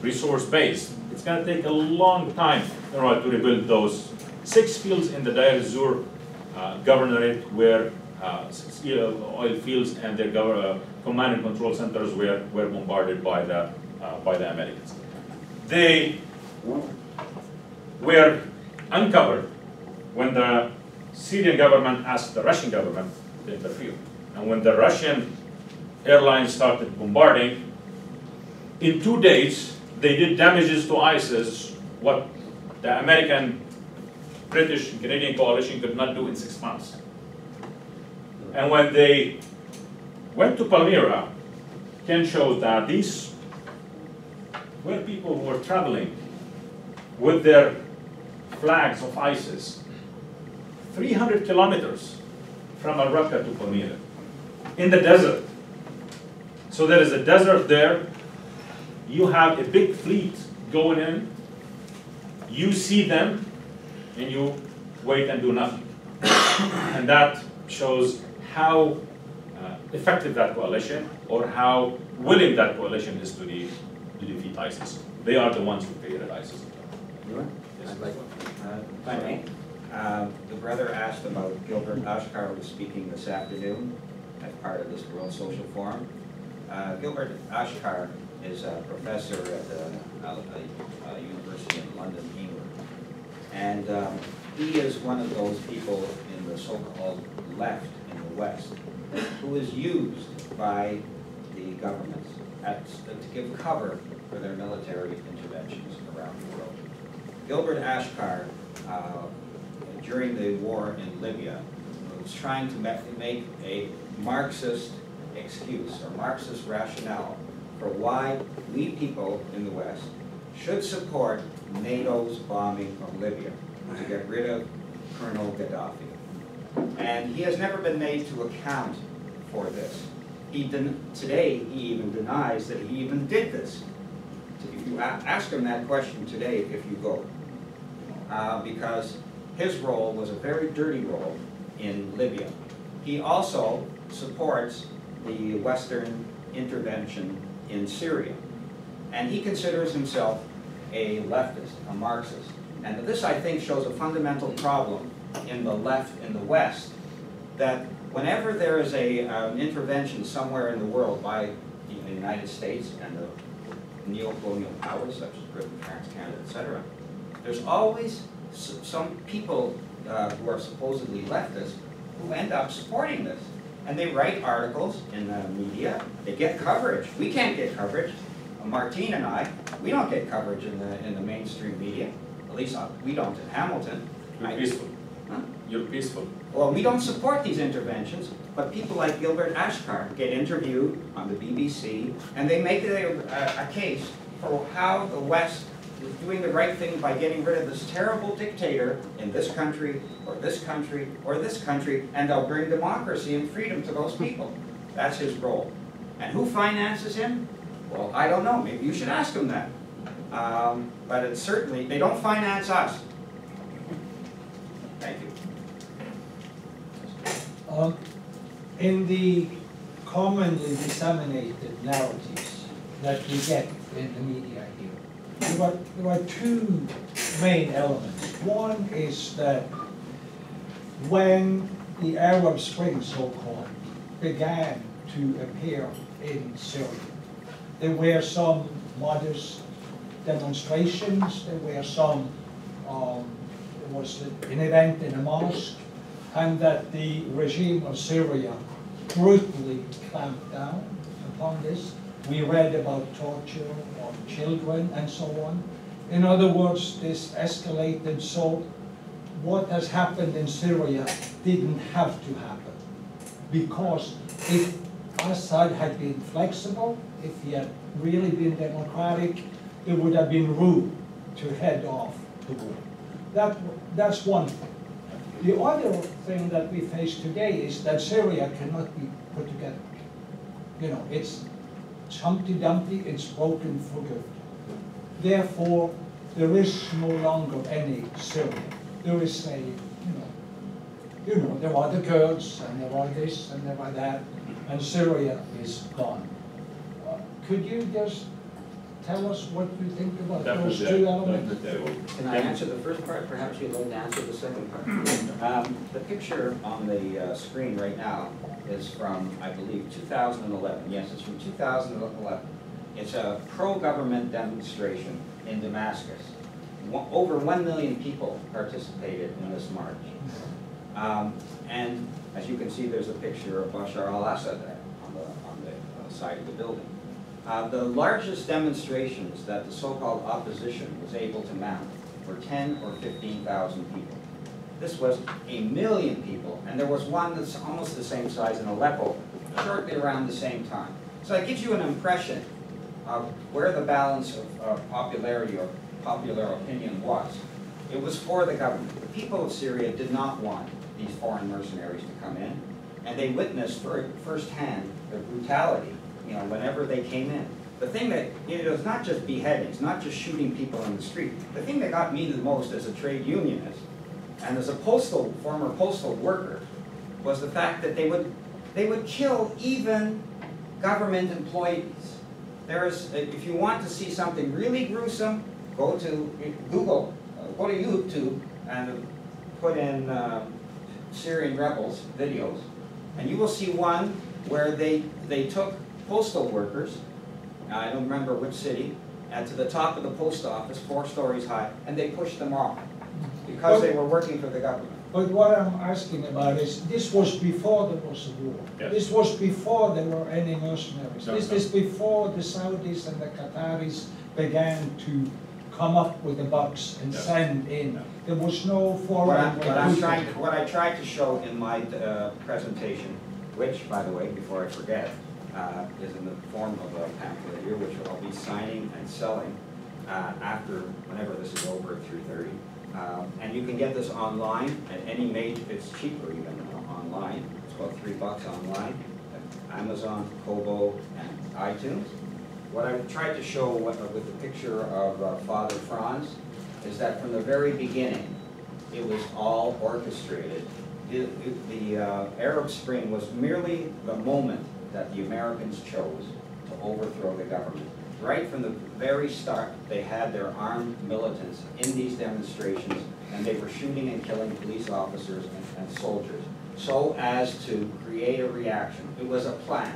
resource base. It's going to take a long time in order to rebuild those six fields in the Deir ez-Zor uh, governorate where uh, oil fields and their uh, command and control centers were, were bombarded by the, uh, by the Americans. They were uncovered when the Syrian government asked the Russian government to interfere. And when the Russian airlines started bombarding, in two days, they did damages to ISIS, what the American, British, and Canadian coalition could not do in six months. And when they went to Palmyra, Ken showed that these were people who were traveling with their flags of ISIS, three hundred kilometers from Raqqa to Palmyra, in the desert. So there is a desert there. You have a big fleet going in. You see them, and you wait and do nothing. And that shows how uh, effective that coalition, or how willing that coalition is to, de to defeat ISIS. They are the ones who created ISIS. Yes. I'd like, uh, sorry. Uh, the brother asked about Gilbert Ashkar was speaking this afternoon as part of this World Social Forum. Uh, Gilbert Ashkar is a professor at the uh, uh, University of London, England. And um, he is one of those people in the so-called left in the West who is used by the governments at, to give cover for their military interventions around the world. Gilbert Ashkar, uh, during the war in Libya, was trying to make a Marxist excuse or Marxist rationale for why we people in the West should support NATO's bombing of Libya to get rid of Colonel Gaddafi. And he has never been made to account for this. He didn't, today he even denies that he even did this. If you ask him that question today, if you go, uh, because his role was a very dirty role in Libya. He also supports the Western intervention in Syria. And he considers himself a leftist, a Marxist. And this, I think, shows a fundamental problem in the left in the West, that whenever there is a, uh, an intervention somewhere in the world by the United States and the neo-colonial powers such as Britain, France, Canada, et cetera, there's always some people uh, who are supposedly leftist who end up supporting this. And they write articles in the media. They get coverage. We can't get coverage. Martine and I, we don't get coverage in the in the mainstream media. At least we don't in Hamilton. You're peaceful. Huh? You're peaceful. Well, we don't support these interventions, but people like Gilbert Ashkar get interviewed on the B B C, and they make a, a, a case for how the West is doing the right thing by getting rid of this terrible dictator in this country, or this country, or this country, and they'll bring democracy and freedom to those people. That's his role. And who finances him? Well, I don't know. Maybe you should ask him that. Um, but it's certainly, they don't finance us. Thank you. Um, in the commonly disseminated narratives that we get in the media here, there are, there are two main elements. One is that when the Arab Spring, so-called, began to appear in Syria, there were some modest demonstrations, there were some, um, there was an event in a mosque, and that the regime of Syria brutally clamped down upon this. We read about torture of children and so on. In other words, this escalated, so what has happened in Syria didn't have to happen. Because if Assad had been flexible, if he had really been democratic, it would have been rude to head off the war. That, that's one thing. The other thing that we face today is that Syria cannot be put together. You know, it's, it's Humpty Dumpty, it's broken for good. Therefore, there is no longer any Syria. There is a, you know, you know, there are the Kurds, and there are this, and there are that, and Syria is gone. Uh, could you just tell us what you think about that those two that, elements. That Can I answer the first part? Perhaps you'd like to answer the second part. Um, the picture on the uh, screen right now is from, I believe, two thousand eleven. Yes, it's from two thousand eleven. It's a pro-government demonstration in Damascus. One, over one million people participated in this march. Um, and as you can see, there's a picture of Bashar al-Assad there on the, on the uh, side of the building. Uh, the largest demonstrations that the so-called opposition was able to mount were ten or fifteen thousand people. This was a million people, and there was one that's almost the same size in Aleppo, shortly around the same time. So that gives you an impression of where the balance of uh, popularity or popular opinion was. It was for the government. The people of Syria did not want these foreign mercenaries to come in, and they witnessed for, firsthand the brutality, you know, whenever they came in. The thing that, you know, it was not just beheadings, not just shooting people on the street. The thing that got me the most as a trade unionist and as a postal, former postal worker, was the fact that they would, they would kill even government employees. There is, if you want to see something really gruesome, go to Google, uh, go to YouTube and put in uh, Syrian rebels videos, and you will see one where they, they took postal workers, I don't remember which city, and to the top of the post office, four stories high, and they pushed them off because but, they were working for the government. But what I'm asking about is, this was before there was a war. Yes. This was before there were any mercenaries. No, this no. is before the Saudis and the Qataris began to come up with the bucks and no. send in. No. There was no foreign... What, I'm, what, I'm trying to, what I tried to show in my uh, presentation, which, by the way, before I forget, uh, is in the form of a pamphlet here, which I'll be signing and selling uh, after, whenever this is over at three thirty. Um, and you can get this online at any major, it's cheaper even uh, online. It's about three bucks online at Amazon, Kobo, and iTunes. What I've tried to show with, uh, with the picture of uh, Father Franz is that from the very beginning, it was all orchestrated. It, it, the uh, Arab Spring was merely the moment that the Americans chose to overthrow the government. Right from the very start, they had their armed militants in these demonstrations, and they were shooting and killing police officers and, and soldiers, so as to create a reaction. It was a plan.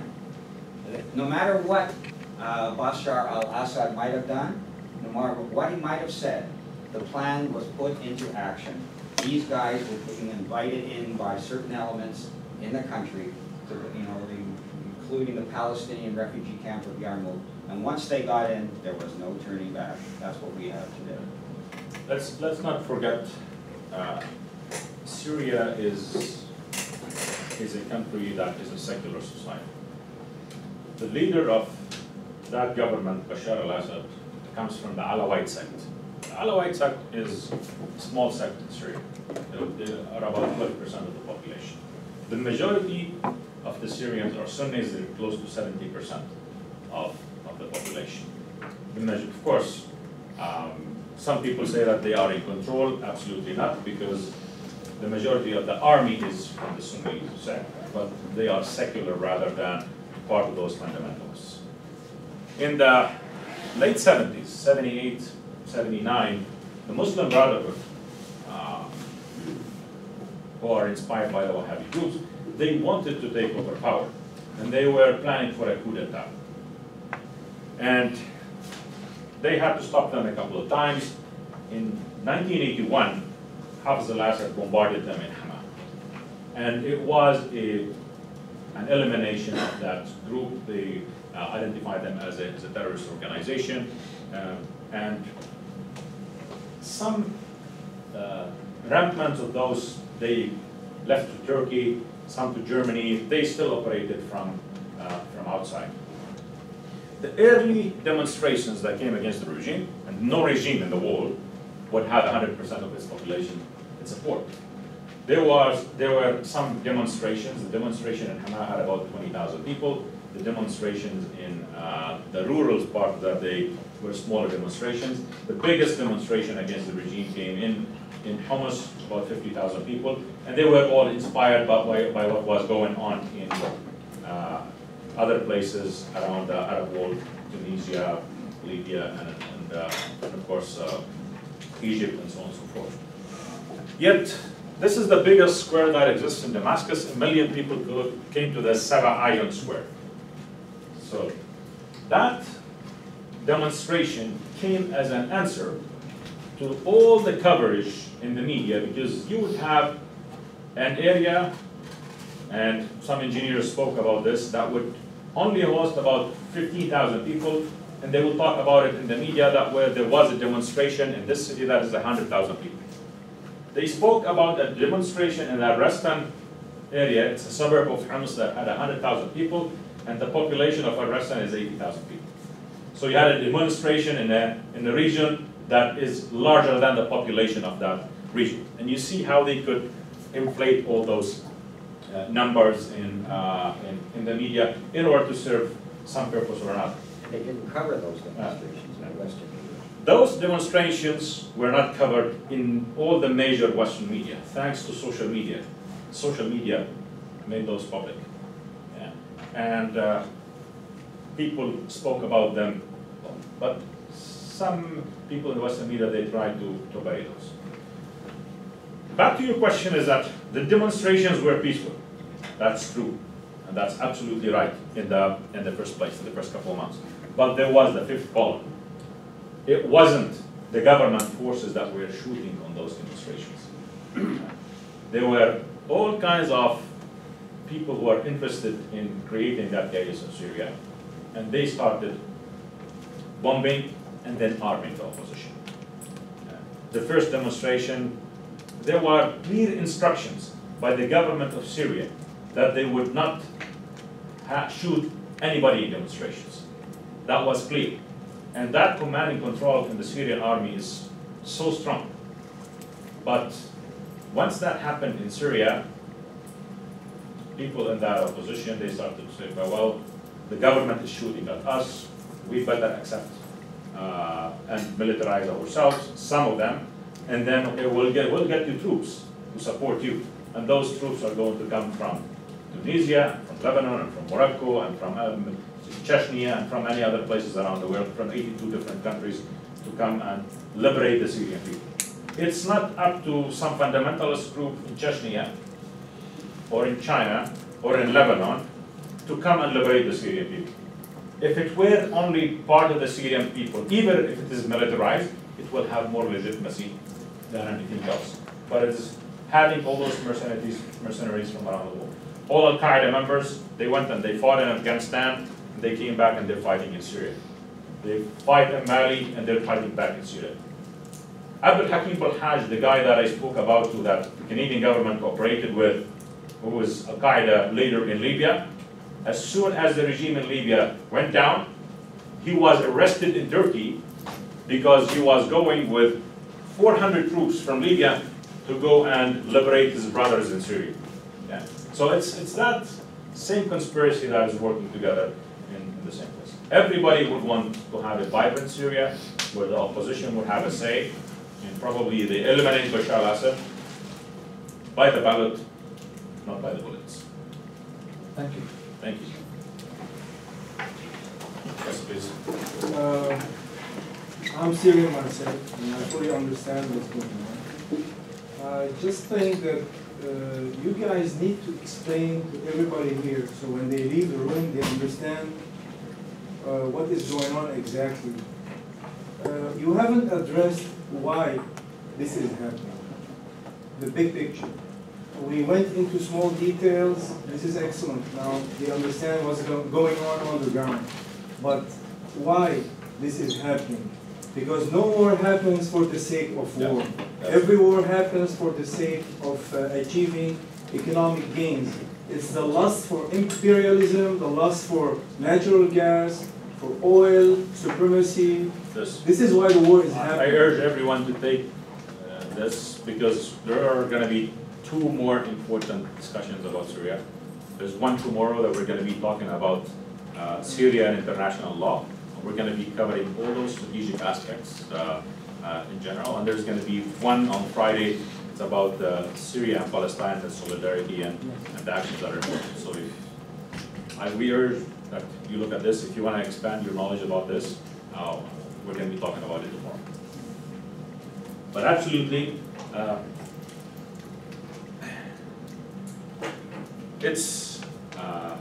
No matter what uh, Bashar al-Assad might have done, no matter what he might have said, the plan was put into action. These guys were being invited in by certain elements in the country, to, you know, the, including the Palestinian refugee camp of Yarmouk. And once they got in, there was no turning back. That's what we have today. Let's let's not forget, uh, Syria is is a country that is a secular society. The leader of that government, Bashar al-Assad, comes from the Alawite sect. The Alawite sect is a small sect in Syria. They are about twelve percent of the population. The majority of the Syrians are Sunnis. They're close to seventy percent of the population. Of course, um, some people say that they are in control. Absolutely not, because the majority of the army is from the Sunni sect, but they are secular rather than part of those fundamentalists. In the late seventies, seventy-eight, seventy-nine, the Muslim Brotherhood, uh, who are inspired by the Wahhabi groups, they wanted to take over power, and they were planning for a coup d'etat. And they had to stop them a couple of times. In nineteen eighty-one, Hafez al-Assad bombarded them in Hama. And it was a, an elimination of that group. They uh, identified them as a, as a terrorist organization. Uh, and some uh, remnants of those, they left to Turkey, some to Germany. They still operated from, uh, from outside. The early demonstrations that came against the regime, and no regime in the world would have one hundred percent of its population in support. There, was, there were some demonstrations. The demonstration in Hama had about twenty thousand people. The demonstrations in uh, the rural part of that they were smaller demonstrations. The biggest demonstration against the regime came in, in Homs, about fifty thousand people. And they were all inspired by, by, by what was going on in uh, other places around the Arab world, Tunisia, Libya, and, and, uh, and of course, uh, Egypt, and so on and so forth. Yet, this is the biggest square that exists in Damascus. A million people came to the Saba Iron Square. So that demonstration came as an answer to all the coverage in the media, because you would have an area, and some engineers spoke about this, that would only host about fifteen thousand people, and they will talk about it in the media that where there was a demonstration in this city that is one hundred thousand people. They spoke about a demonstration in the Arrestan area, it's a suburb of Homs that had one hundred thousand people, and the population of Arrestan is eighty thousand people. So you had a demonstration in a, in a region that is larger than the population of that region. And you see how they could inflate all those uh, numbers in, uh, in, in the media in order to serve some purpose or another. They didn't cover those demonstrations uh, in Western media. Those demonstrations were not covered in all the major Western media, thanks to social media. Social media made those public. Yeah. And uh, people spoke about them, but some people in Western media, they tried to, to bury those. Back to your question is that the demonstrations were peaceful. That's true, and that's absolutely right in the, in the first place, in the first couple of months. But there was the fifth column. It wasn't the government forces that were shooting on those demonstrations. There were all kinds of people who are interested in creating that chaos in Syria, and they started bombing and then arming the opposition. Uh, the first demonstration, there were clear instructions by the government of Syria that they would not ha shoot anybody in demonstrations. That was clear. And that command and control in the Syrian army is so strong. But once that happened in Syria, people in that opposition, they started to say, well, the government is shooting at us, we better accept uh, and militarize ourselves, some of them, and then okay, we'll get, we'll get you troops to support you. And those troops are going to come from Tunisia, from Lebanon, and from Morocco, and from um, Chechnya, and from many other places around the world, from eighty-two different countries, to come and liberate the Syrian people. It's not up to some fundamentalist group in Chechnya, or in China, or in Lebanon, to come and liberate the Syrian people. If it were only part of the Syrian people, even if it is militarized, it will have more legitimacy than anything else. But it is having all those mercenaries, mercenaries from around the world. All Al-Qaeda members, they went and they fought in Afghanistan, and they came back and they're fighting in Syria. They fight in Mali, and they're fighting back in Syria. Abdel Hakim Belhaj, the guy that I spoke about, who that the Canadian government cooperated with, who was Al-Qaeda leader in Libya, as soon as the regime in Libya went down, he was arrested in Turkey because he was going with four hundred troops from Libya to go and liberate his brothers in Syria. Yeah. So it's, it's that same conspiracy that is working together in, in the same place. Everybody would want to have a vibrant Syria where the opposition would have a say, and probably they eliminate Bashar al-Assad by the ballot, not by the bullets. Thank you. Thank you. Yes, please. Uh, I'm Syrian myself, and I fully understand what's going on. I just think that uh, you guys need to explain to everybody here, so when they leave the room, they understand uh, what is going on exactly. Uh, you haven't addressed why this is happening, the big picture. We went into small details. This is excellent. Now they understand what's going on on the ground. But why this is happening? Because no war happens for the sake of war. Yeah. Every war happens for the sake of uh, achieving economic gains. It's the lust for imperialism, the lust for natural gas, for oil, supremacy. This, this is why the war is happening. I urge everyone to take uh, this, because there are going to be two more important discussions about Syria. There's one tomorrow that we're going to be talking about uh, Syria and international law. We're going to be covering all those strategic aspects uh, uh, in general. And there's going to be one on Friday. It's about uh, Syria and Palestine and solidarity and, and the actions that are important. So if, I we urge that you look at this. If you want to expand your knowledge about this, Now, we can be talking about it tomorrow. But absolutely, uh, it's, uh,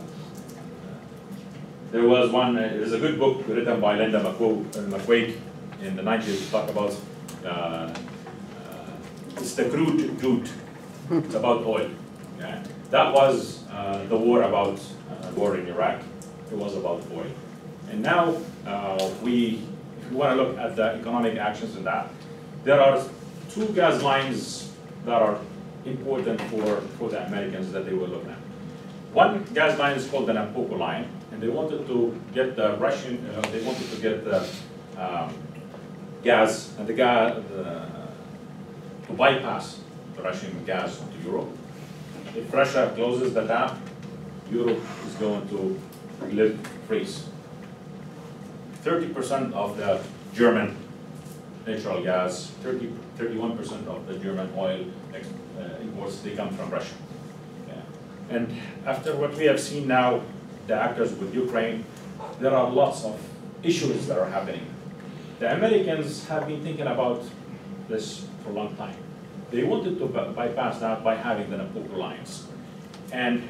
there was one, uh, there's a good book written by Linda McQuaid in the nineties to talk about, uh, uh, it's the crude dude, it's about oil. Yeah. That was uh, the war about, uh, war in Iraq, it was about oil. And now, uh, we, if you want to look at the economic actions in that, there are two gas lines that are important for, for the Americans that they were looking at. One gas line is called the Nabucco line, and they wanted to get the Russian, uh, they wanted to get the um, gas, and the gas, uh, to bypass the Russian gas to Europe. If Russia closes the tap, Europe is going to live freeze. thirty percent of the German natural gas, thirty, thirty-one percent of the German oil imports, they come from Russia. Yeah. And after what we have seen now, the actors with Ukraine, there are lots of issues that are happening. The Americans have been thinking about this for a long time. They wanted to bypass that by having the Nabucco lines. And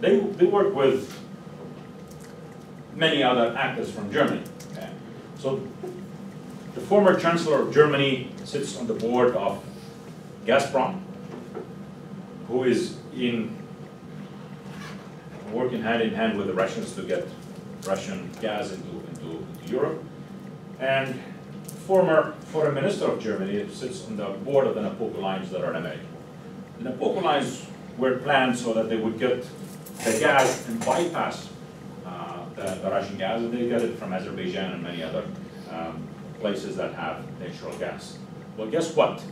they, they work with many other actors from Germany. Okay. So the former Chancellor of Germany sits on the board of Gazprom, who is in working hand in hand with the Russians to get Russian gas into, into, into Europe. And former Foreign Minister of Germany sits on the board of the Nabucco lines that are in America. The Nabucco lines were planned so that they would get the gas and bypass uh, the, the Russian gas, and they get it from Azerbaijan and many other um, places that have natural gas. Well, guess what?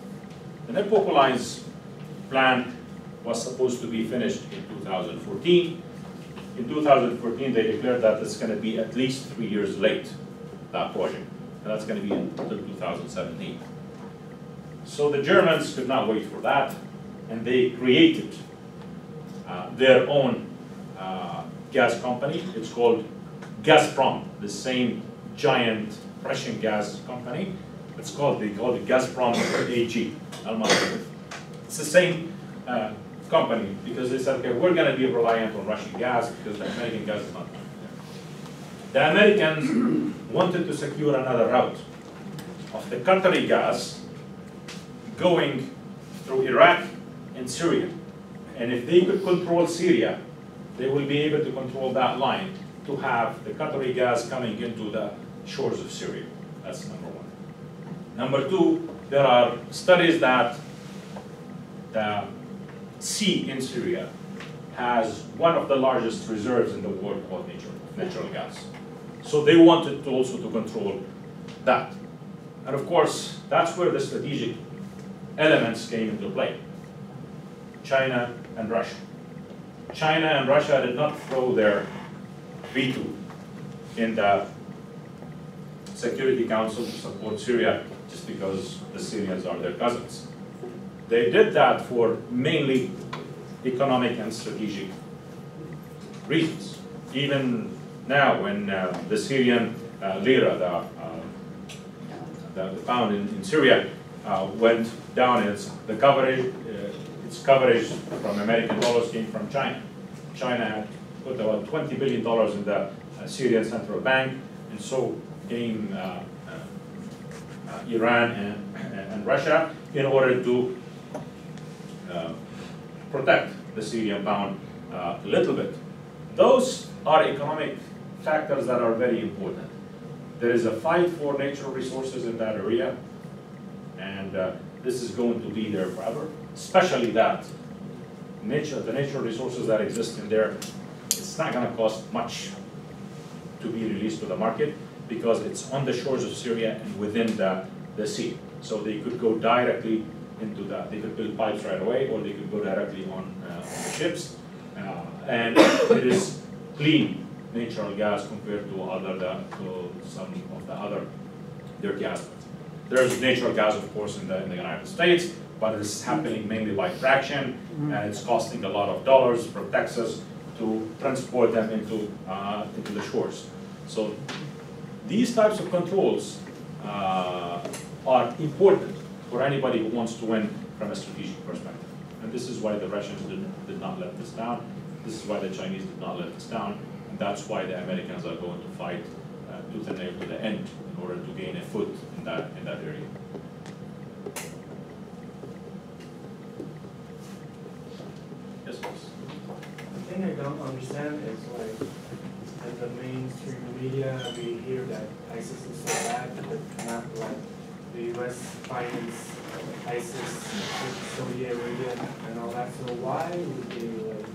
The Nabucco lines plan was supposed to be finished in two thousand fourteen. In two thousand fourteen, they declared that it's going to be at least three years late, that project. And that's going to be until two thousand seventeen. So the Germans could not wait for that, and they created uh, their own uh, gas company. It's called Gazprom, the same giant Russian gas company. It's called, they call it Gazprom A G. It's the same uh, company, because they said, okay, we're going to be reliant on Russian gas because the American gas is not. The Americans wanted to secure another route of the Qatari gas going through Iraq and Syria. And if they could control Syria, they will be able to control that line to have the Qatari gas coming into the shores of Syria. That's number one. Number two, there are studies that the sea in Syria has one of the largest reserves in the world called natural, natural gas. So they wanted to also to control that. And of course, that's where the strategic elements came into play. China and Russia. China and Russia did not throw their veto in the Security Council to support Syria just because the Syrians are their cousins. They did that for mainly economic and strategic reasons. Even now, when uh, the Syrian uh, lira, the, uh, the, the pound in, in Syria, uh, went down, its the coverage, uh, its coverage from American dollars came from China. China had put about twenty billion dollars in the uh, Syrian central bank, and so came uh, uh, uh, Iran and, and Russia in order to uh, protect the Syrian pound uh, a little bit. Those are economic factors that are very important. There is a fight for natural resources in that area, and uh, this is going to be there forever, especially that nature, the natural resources that exist in there, it's not going to cost much to be released to the market because it's on the shores of Syria and within the, the sea. So they could go directly into that. They could build pipes right away, or they could go directly on, uh, on the ships. Uh, and it is clean natural gas compared to other the, to some of the other dirty aspects. There's natural gas, of course, in the, in the United States, but it's happening mainly by fraction, and it's costing a lot of dollars from Texas to transport them into, uh, into the shores. So These types of controls uh, are important for anybody who wants to win from a strategic perspective. And this is why the Russians did, did not let this down. This is why the Chinese did not let this down. And that's why the Americans are going to fight uh, tooth and nail to the end in order to gain a foot in that, in that area. Yes, please. The thing I don't understand is, like, in the mainstream media, we hear that ISIS is so bad that it cannot, like, the U S finance ISIS, Saudi Arabia, and all that. So why would they, like,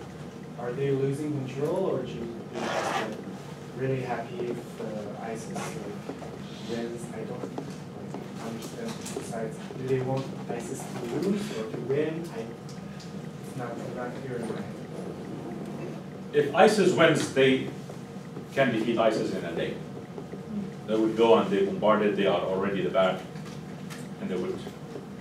are they losing control, or should they be like, really happy if uh, ISIS like, wins? I don't like, understand the sides. Do they want ISIS to lose or to win? I, it's not, I'm not clear in my head. If ISIS wins, they can defeat ISIS in a day. They would go and they bombarded. They are already the back, and they would,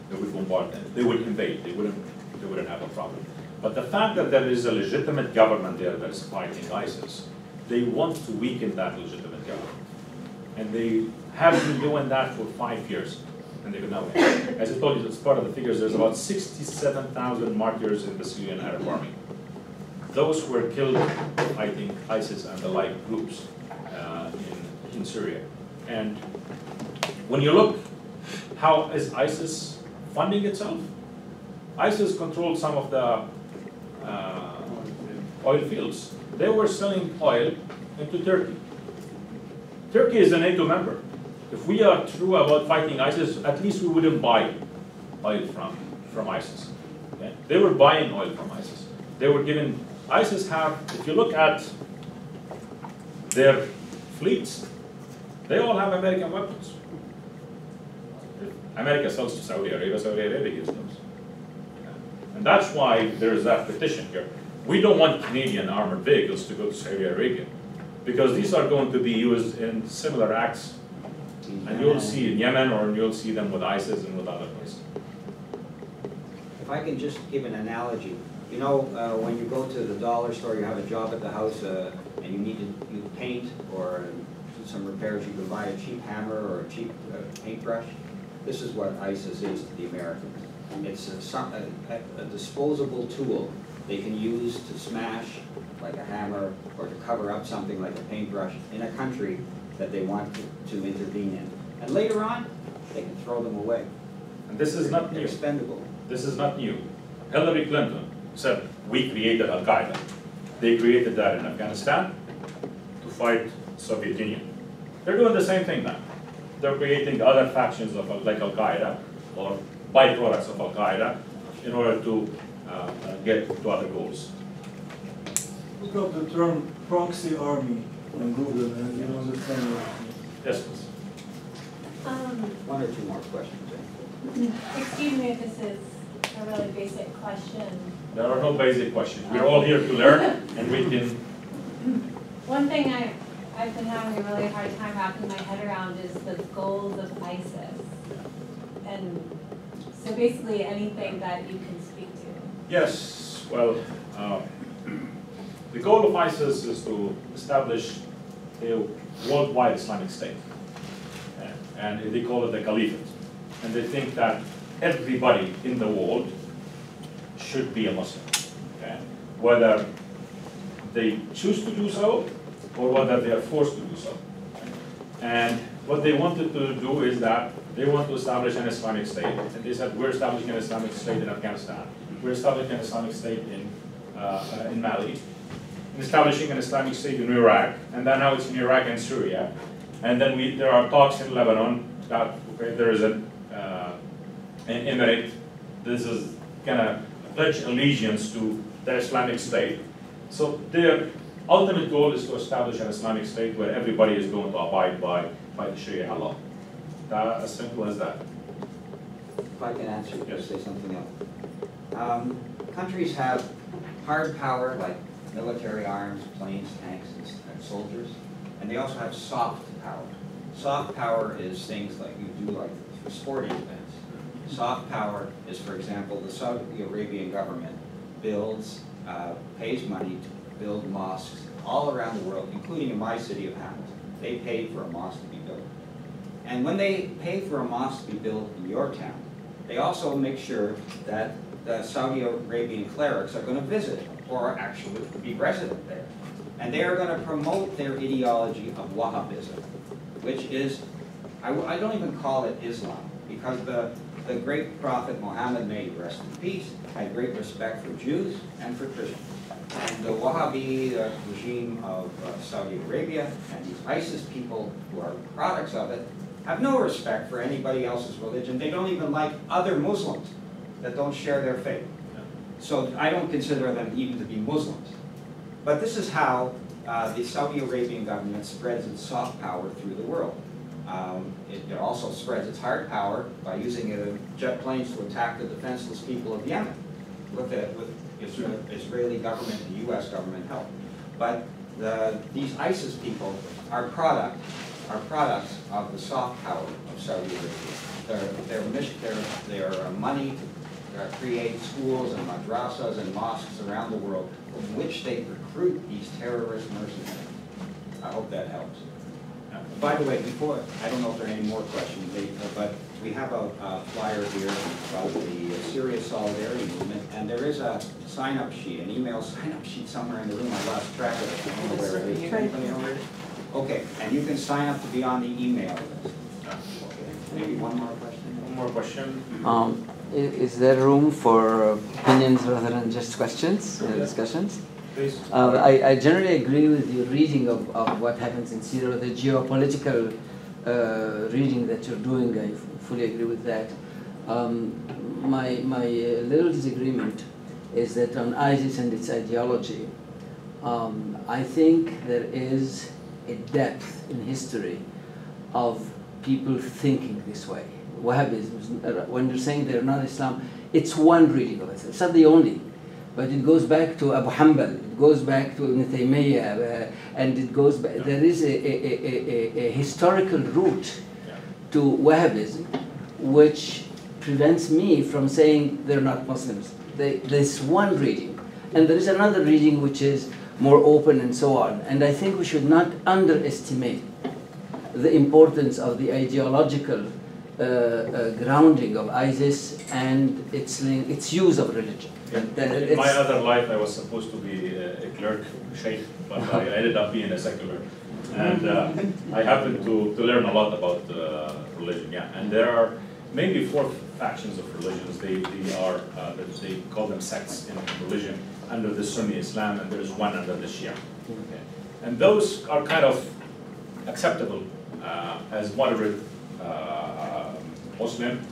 they would bombard them. They would invade. They wouldn't, they wouldn't have a problem. But the fact that there is a legitimate government there that is fighting ISIS, they want to weaken that legitimate government, and they have been doing that for five years, and they could not win. As I told you, it's part of the figures. There's about sixty-seven thousand martyrs in the Syrian Arab Army. Those were killed fighting ISIS and the like groups uh, in in Syria. And when you look, how is ISIS funding itself? ISIS controlled some of the uh, oil fields. They were selling oil into Turkey. Turkey is a NATO member. If we are true about fighting ISIS, at least we wouldn't buy oil from, from ISIS. Okay? They were buying oil from ISIS. They were given, ISIS have, if you look at their fleets, they all have American weapons. America sells to Saudi Arabia, Saudi Arabia gives those. And that's why there's that petition here. We don't want Canadian armored vehicles to go to Saudi Arabia, because these are going to be used in similar acts. And you'll see in Yemen, or you'll see them with ISIS and with other places. If I can just give an analogy. You know, uh, when you go to the dollar store, you have a job at the house, uh, and you need to you paint or some repairs, you can buy a cheap hammer or a cheap uh, paintbrush. This is what ISIS is to the Americans. It's a, a, a disposable tool they can use to smash, like a hammer, or to cover up something like a paintbrush in a country that they want to, to intervene in. And later on, they can throw them away. And this is not new. They're expendable. This is not new. Hillary Clinton said, we created Al-Qaeda. They created that in Afghanistan to fight Soviet Union. They're doing the same thing now. They're creating other factions of like Al-Qaeda or byproducts of Al-Qaeda in order to uh, get to other goals. Look up the term proxy army on Google and you'll understand what. Yes, please. Um, One or two more questions. Eh? Excuse me if this is a really basic question. There are no basic questions. We're all here to learn and we can... One thing I I've been having a really hard time wrapping my head around is the goals of ISIS. And so basically anything that you can speak to. Yes, well, uh, the goal of ISIS is to establish a worldwide Islamic state. And, and they call it the caliphate. And they think that everybody in the world should be a Muslim. Okay? Whether they choose to do so, or whether they are forced to do so. And what they wanted to do is that they want to establish an Islamic state. And they said, we're establishing an Islamic state in Afghanistan. We're establishing an Islamic state in, uh, in Mali. And establishing an Islamic state in Iraq. And then now it's in Iraq and Syria. And then we, there are talks in Lebanon that okay, there is an, uh, an emirate. This is going to pledge allegiance to the Islamic state. So they're ultimate goal is to establish an Islamic state where everybody is going to abide by, by the Sharia law. That's as simple as that. If I can answer, yes. Say something else. Um, countries have hard power, like military arms, planes, tanks, and soldiers, and they also have soft power. Soft power is things like you do like for sporting events. Soft power is, for example, the Saudi Arabian government builds, uh, pays money to build mosques all around the world, including in my city of Hamilton. They paid for a mosque to be built. And when they pay for a mosque to be built in your town, they also make sure that the Saudi Arabian clerics are going to visit or are actually be resident there. And they are going to promote their ideology of Wahhabism, which is, I, I don't even call it Islam, because the, the great prophet Muhammad, may he rest in peace, had great respect for Jews and for Christians. And the Wahhabi uh, regime of uh, Saudi Arabia and these ISIS people who are products of it have no respect for anybody else's religion. They don't even like other Muslims that don't share their faith. So I don't consider them even to be Muslims. But this is how uh, the Saudi Arabian government spreads its soft power through the world. Um, it, it also spreads its hard power by using uh, jet planes to attack the defenseless people of Yemen with, the, with Israel, Israeli government and U S government help. But the, these ISIS people are, product, are products of the soft power of Saudi Arabia. Their, their, mission, their, their money Uh, create schools and madrasas and mosques around the world from which they recruit these terrorist mercenaries. I hope that helps. Uh, by the way, before, I don't know if there are any more questions, uh, but we have a, a flyer here about the uh, Syria Solidarity Movement, and there is a sign-up sheet, an email sign-up sheet somewhere in the room. I lost track of it. I don't know where it is. Okay, and you can sign up to be on the email list. Okay. Maybe one more question? One more question. Um, Is there room for opinions rather than just questions and discussions? Please. Uh, I, I generally agree with your reading of, of what happens in Syria, the geopolitical uh, reading that you're doing. I fully agree with that. Um, my my little disagreement is that on ISIS and its ideology, um, I think there is a depth in history of people thinking this way. Wahhabism, when you're saying they're not Islam, it's one reading of it. It's not the only, but it goes back to Abu Hanbal, it goes back to Ibn Taymiyyah, uh, and it goes back, there is a, a, a, a, a historical root to Wahhabism, which prevents me from saying they're not Muslims. They, there's one reading, and there is another reading which is more open and so on, and I think we should not underestimate the importance of the ideological Uh, uh, grounding of ISIS and its link, its use of religion. Yeah. It's in my other life, I was supposed to be a, a clerk, sheikh, but I ended up being a secular. And uh, I happened to, to learn a lot about uh, religion. Yeah, and there are maybe four factions of religions. They, they are uh, they call them sects in religion under the Sunni Islam, and there is one under the Shia. Okay. And those are kind of acceptable uh, as moderate. Uh, Muslim,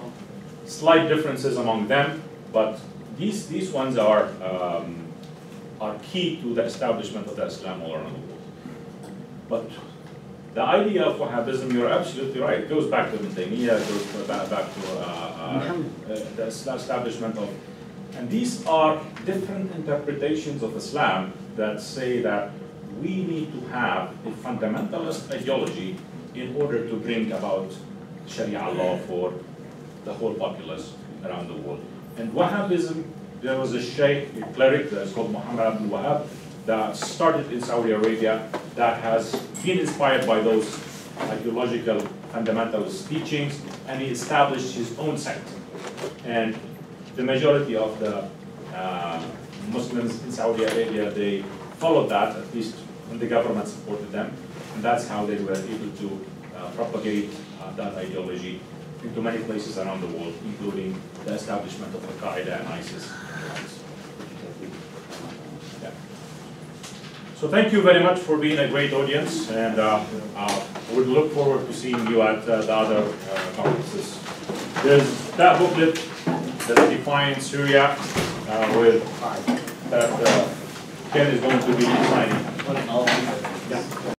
slight differences among them, but these these ones are um, are key to the establishment of the Islam all around the world. But the idea of Wahhabism, you're absolutely right, it goes back to Ibn Taymiyyah, it goes to, back, back to uh, uh, the establishment of, and these are different interpretations of Islam that say that we need to have a fundamentalist ideology in order to bring about Sharia law for the whole populace around the world. And Wahhabism, there was a sheikh, a cleric that is called Muhammad ibn Wahhab, that started in Saudi Arabia, that has been inspired by those ideological fundamentalist teachings, and he established his own sect. And the majority of the uh, Muslims in Saudi Arabia, they followed that, at least when the government supported them, and that's how they were able to uh, propagate that ideology into many places around the world, including the establishment of Al-Qaeda and ISIS. Yeah. So thank you very much for being a great audience, and uh, uh, we look forward to seeing you at uh, the other uh, conferences. There's that booklet that defines Syria uh, with that uh, Ken is going to be signing.